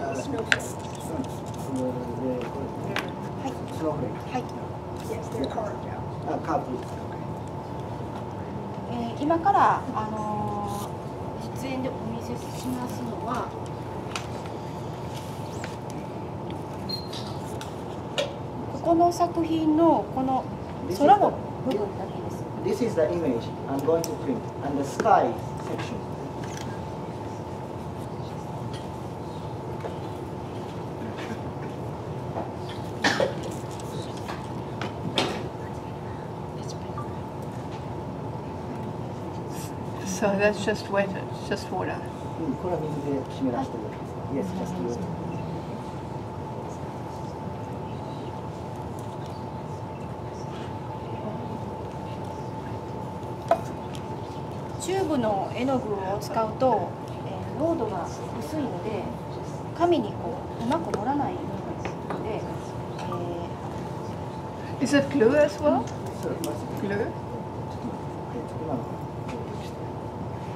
uh, snowflakes. Uh, snowflakes. Hi. Yes, they're carved out. Uh, carved. Okay. 今からあの出演でお見せしますのは。ここの作品のこの空の部分だけです。This is the image I'm going to print, and the sky section. そう、これは水で湿らせてる。Yes, just water. チューブの絵の具を使うと、えー、濃度が薄いので紙にこううまく乗らないので、えー、Is it glue as well? Glue?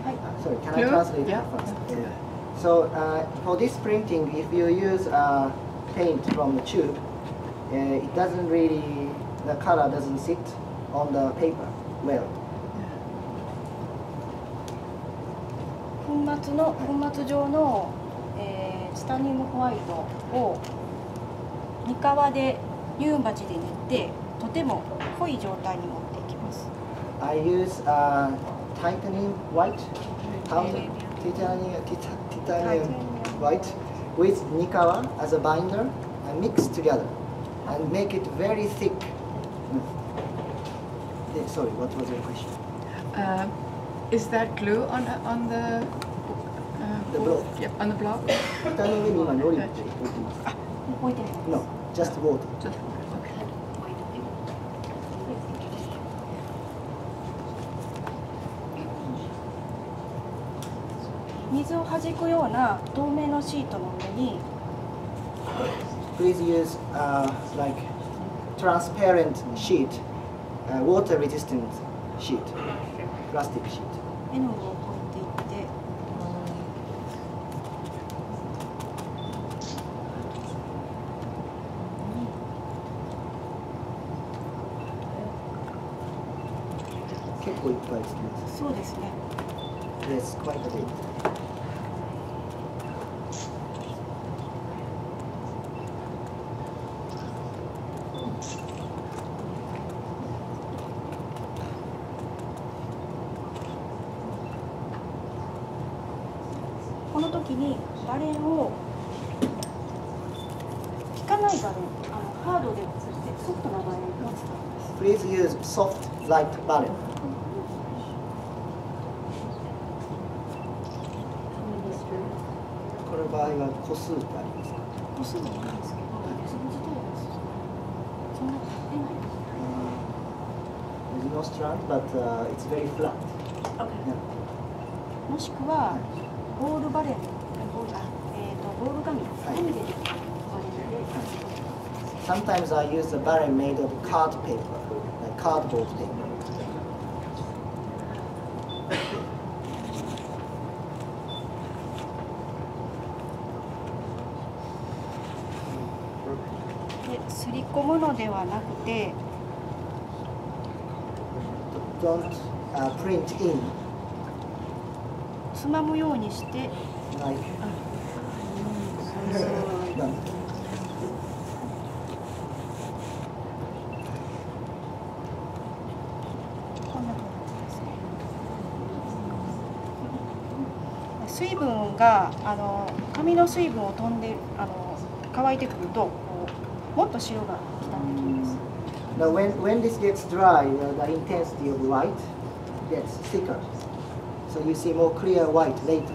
はい。Sorry, can I translate that first? Yeah. So, uh, for this printing, if you use uh, paint from the tube, uh, it doesn't really, the color doesn't sit on the paper well. 粉末の粉末状の、えー、チタニウムホワイトをニカワで乳鉢で塗ってとても濃い状態に持っていきます。I use a titanium white, powder, titanium, titanium white with Nikawa as a binder and mix together and make it very thick. Sorry, what was your question? Uh, Is that glue on on the uh, the block? Yeah, on the block. No, just water. Just water. Okay. Please use uh, like transparent sheet, uh, water resistant sheet, plastic sheet. 絵の具をこうやっていって結構いっぱいつきます。そうですね。Yes, quite a bit. この時にバレンを引かないバレン、あのハードではなくてソフトなバレンを使います。Please use soft, light ballet. この場合は個数ってありますか？個数じゃないですけど、その自体はそんな出ないです。There's no strand, but it's very flat. Okay. もしくは。ボールバレン、ボール、えっとボール紙、紙でできるバレンで。Sometimes I use a barren made of card paper, like cardboard paper. ですり込むのではなくて。Don't print in. つまむようにして。水分が、あの、紙の水分を飛んで、あの、乾いてくると、こう、もっと白がきたんできます。Now when when this gets dry, the intensity of light gets thicker. So you see more clear white later. こ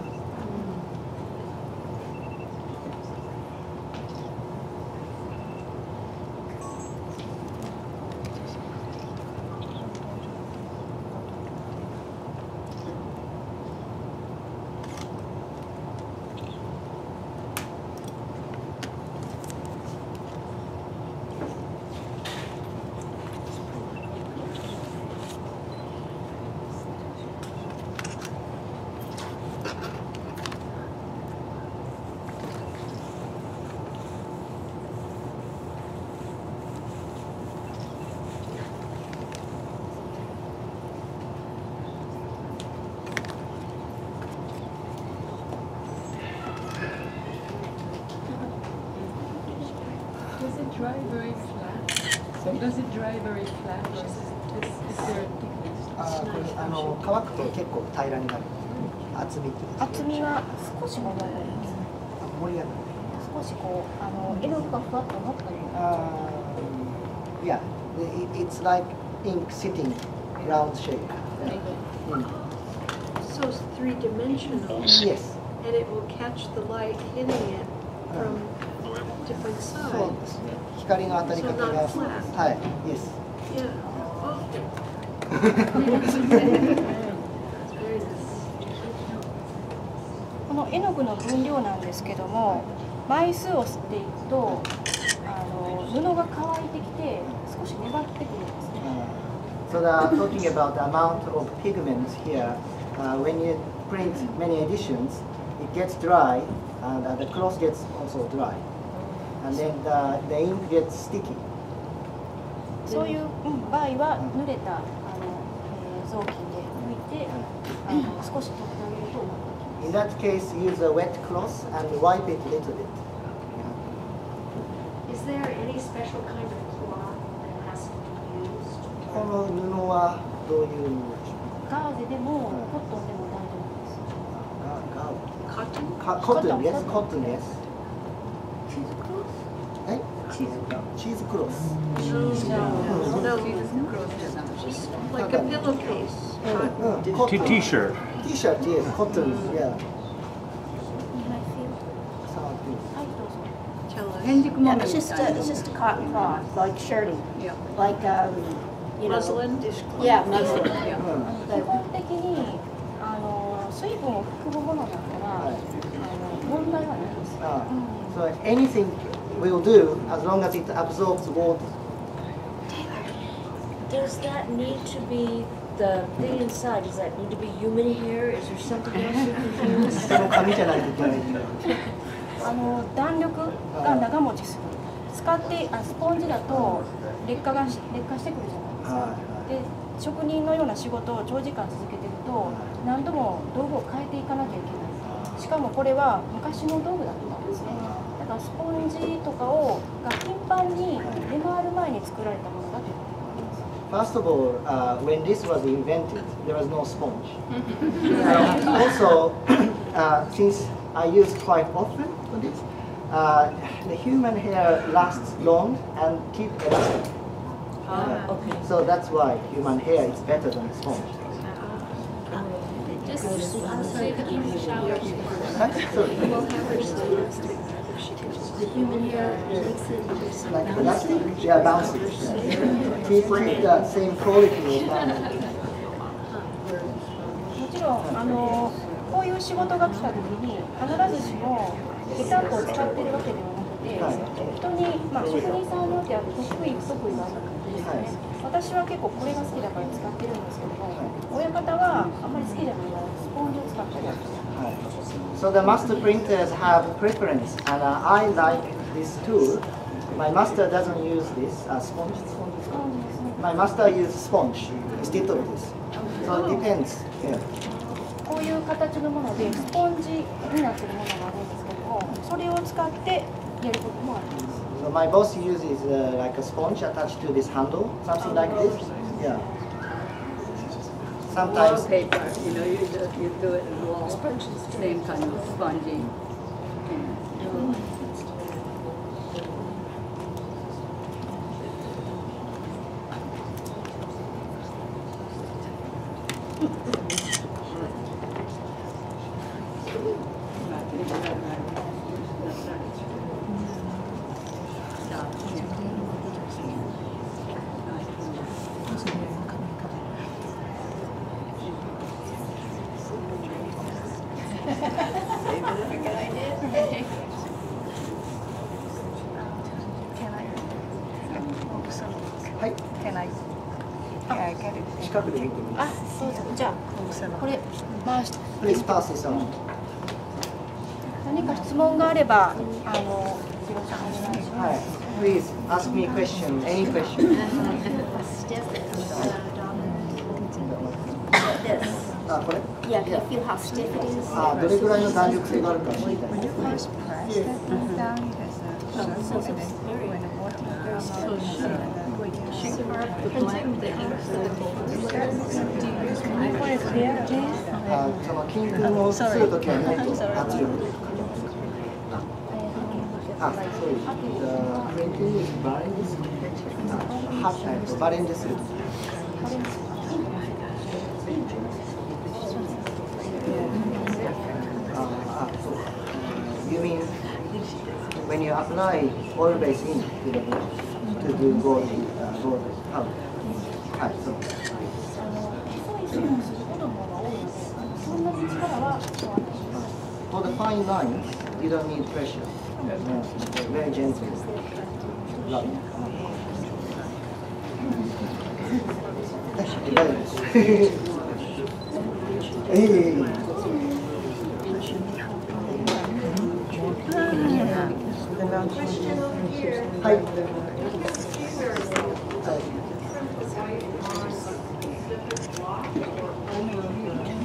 dry very flat? Does it dry very flat? Or is, it, is there a thickness? ああ、あの乾くと結構平らになる。厚みって厚みは少しもないですね。盛り上がる。少しこうあの絵の具がふわっと乗ったり。ああ、いや、it's like ink sitting round shape. So it's three dimensional. Yes. And it will catch the light hitting it from different sides. そうですね。光の当たり方がはい。Yes. Yeah. Oh. この絵の具の分量なんですけども、枚数を吸っていくとあの布が乾いてきて少し粘ってくるんですね。So they're talking about the amount of pigments here. Uh, when you print many editions, it gets dry, and uh, the cloth gets also dry, and then the, the ink gets sticky. そういう場合は濡れたあの、えー、雑巾で拭いてあの少し取ってあげると思います。In that case, use a wet cloth and wipe it a little bit. Is there any special kind of cloth that has to be used? この布はどういうものでしょうか？ガーゼでもコットンでも大丈夫です。ガーゼ。コットンです。コットンです。チーズクロス？え？チーズクロス。チーズクロス。No, no, no. Just like a pillowcase. T-shirt. T-shirt, yes, cotton, yeah. No, it's just a, it's just a cotton cloth, like shirting, yeah. like um, you know, muslin. Yeah, muslin. Yeah. 基本的にあの水分を含むものだからあの問題はないです。So anything will do as long as it absorbs water. Does that need to be? The thing inside, does that need to be human hair? Is there something else you can use? あの弾力が長持ちする。使ってあスポンジだと劣化が劣化してくるじゃないですか。で職人のような仕事を長時間続けてると何度も道具を変えていかなきゃいけない。しかもこれは昔の道具だったんですね。だからスポンジとかをが頻繁に出回る前に作られたものだという。First of all, uh, when this was invented, there was no sponge. And also, uh, since I used quite often for this, uh, the human hair lasts long and keep elastic. Uh, okay. So that's why human hair is better than sponge. Just say that in the shower, we'll have her still elastic. The human hair makes it like elastic. Yeah, bounces. Keep the same quality. もちろんあのこういう仕事が来た時に必ずしもケタンポを使ってるわけではなくて、人にまあ職人さんによっては得意不得意があるんですね。私は結構これが好きだから使ってるんですけども、親方はあんまり好きじゃないからスポンジを使ってる。So the master printers have preference, and uh, I like this tool. My master doesn't use this uh, sponge. My master uses sponge instead of this. So it depends. Yeah. こういう形のものでスポンジになっているものがあるんですけども、それを使ってやることもあります。So my boss uses uh, like a sponge attached to this handle, something like this. Yeah. Sometimes paper, you know, you just you do it in the wall. Same kind of sponging. Please ask me a question, any question. Yeah, if you have stiff it is. Ah, どれくらいの弾力性があるか知りたい。So she carved the black ink for the gold. Do you use one for a clear piece? I'm sorry. I'm sorry.Ah, so the printing is varnished, half times, varnished. Ah, so you mean when you apply always in to the gold, to do gold, gold out. Ah, so. For the fine lines, you don't need pressure.Very gentle. Love. Hey. Question over here. Hi. Because scissors from the side are specific block or only a few.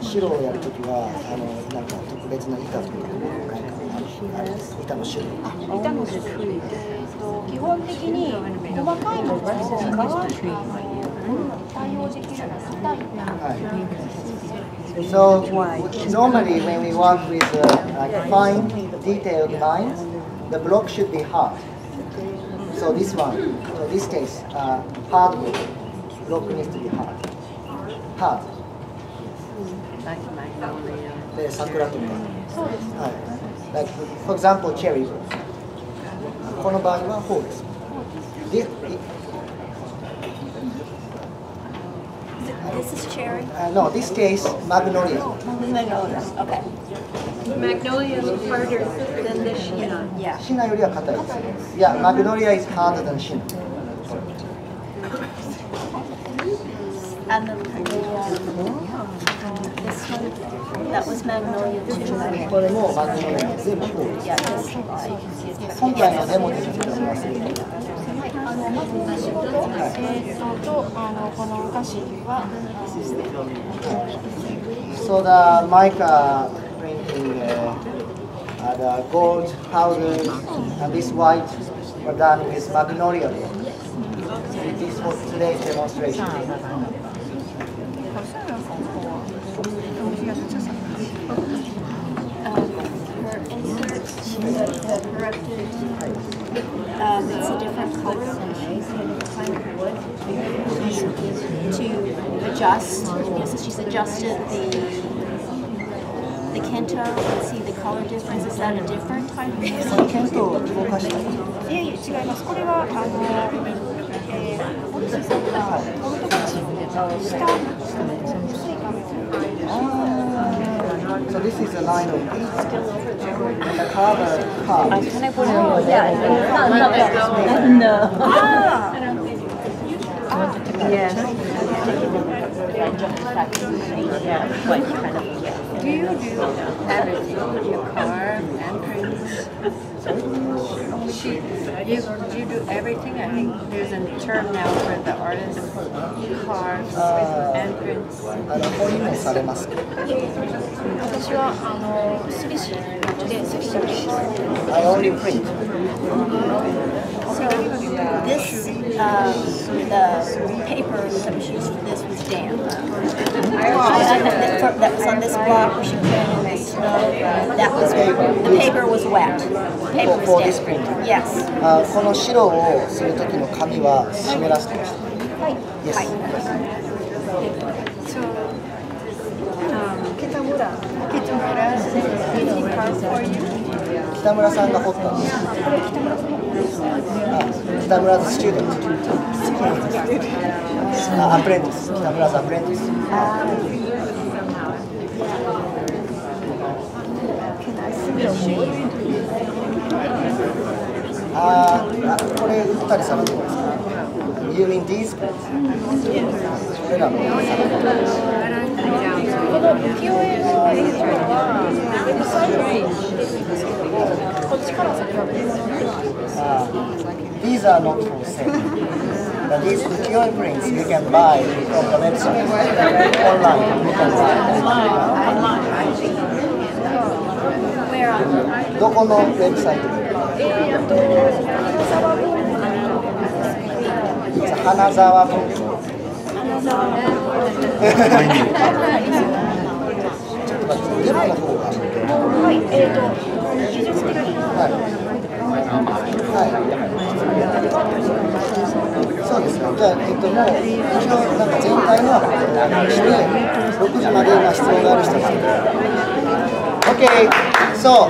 白をやるときはあのなんか特別な板という。板の種類。板の種類。基本的に細かいのを対応できる硬い。はい。So normally when we work with like fine detailed lines, the block should be hard. So this one, so this case, hard block needs to be hard. Hard. で桜とか。はい。Like, for example, cherry. For the bag, one hole. This, this is cherry. Uh, no, this case magnolia. Magnolia. Okay. Magnolia is harder than the shina. Yeah. Shina よりは硬いです。Yeah, magnolia is harder than shina. And the this one.That was magnolia too. Yeah, this one. So the mica printing, uh, the gold powders, and this white were done with magnolia. It is for today's demonstration.Um, it's a different color than she's climbing wood to adjust. Yeah, so she's adjusted the the kento. Let's see the color difference. Is that a different type of kento? Yeah, it's different. So this is a line of.And the carver carved. Can I put it on? Yeah, no. No. Ah! Yes. Do you do everything? You carve and print? Do you do everything? I think there's a term now for the artist carves and prints. I do.I only print. So this, um, the paper that was used for this was damp. That was on this block where she put in the snow. That was the paper was wet. Paper was damp. For this print. Yes. この白をする時の紙は湿らせてました。はい。Yes.北村さんが彫ったんです。北村スチューデント。アプレンティス。北村さんアプレンティス。ああ、これ二人さんどうですか。You mean these? これらの。この浮世絵の絵図はウェブサイトに出てるんですけどこっちから先は別に。These are not for sale. But these浮世絵 prints you can buy from the website online. You can buy them. Where? どこのウェブサイトで花沢文庫。ちょっと待って、デモの方が。はい、えっと、技術的に。はい。そうですね。じゃあ、えっと、もう、一応、なんか全体の話して、ろくじまで今必要がある人がいる。Okay, so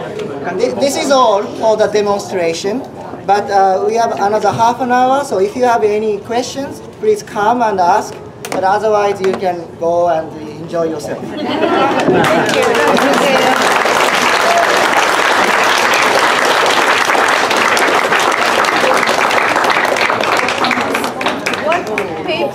this is all for the demonstration. But uh, we have another half an hour, so if you have any questions, please come and ask. But otherwise, you can go and enjoy yourself. Thank you. What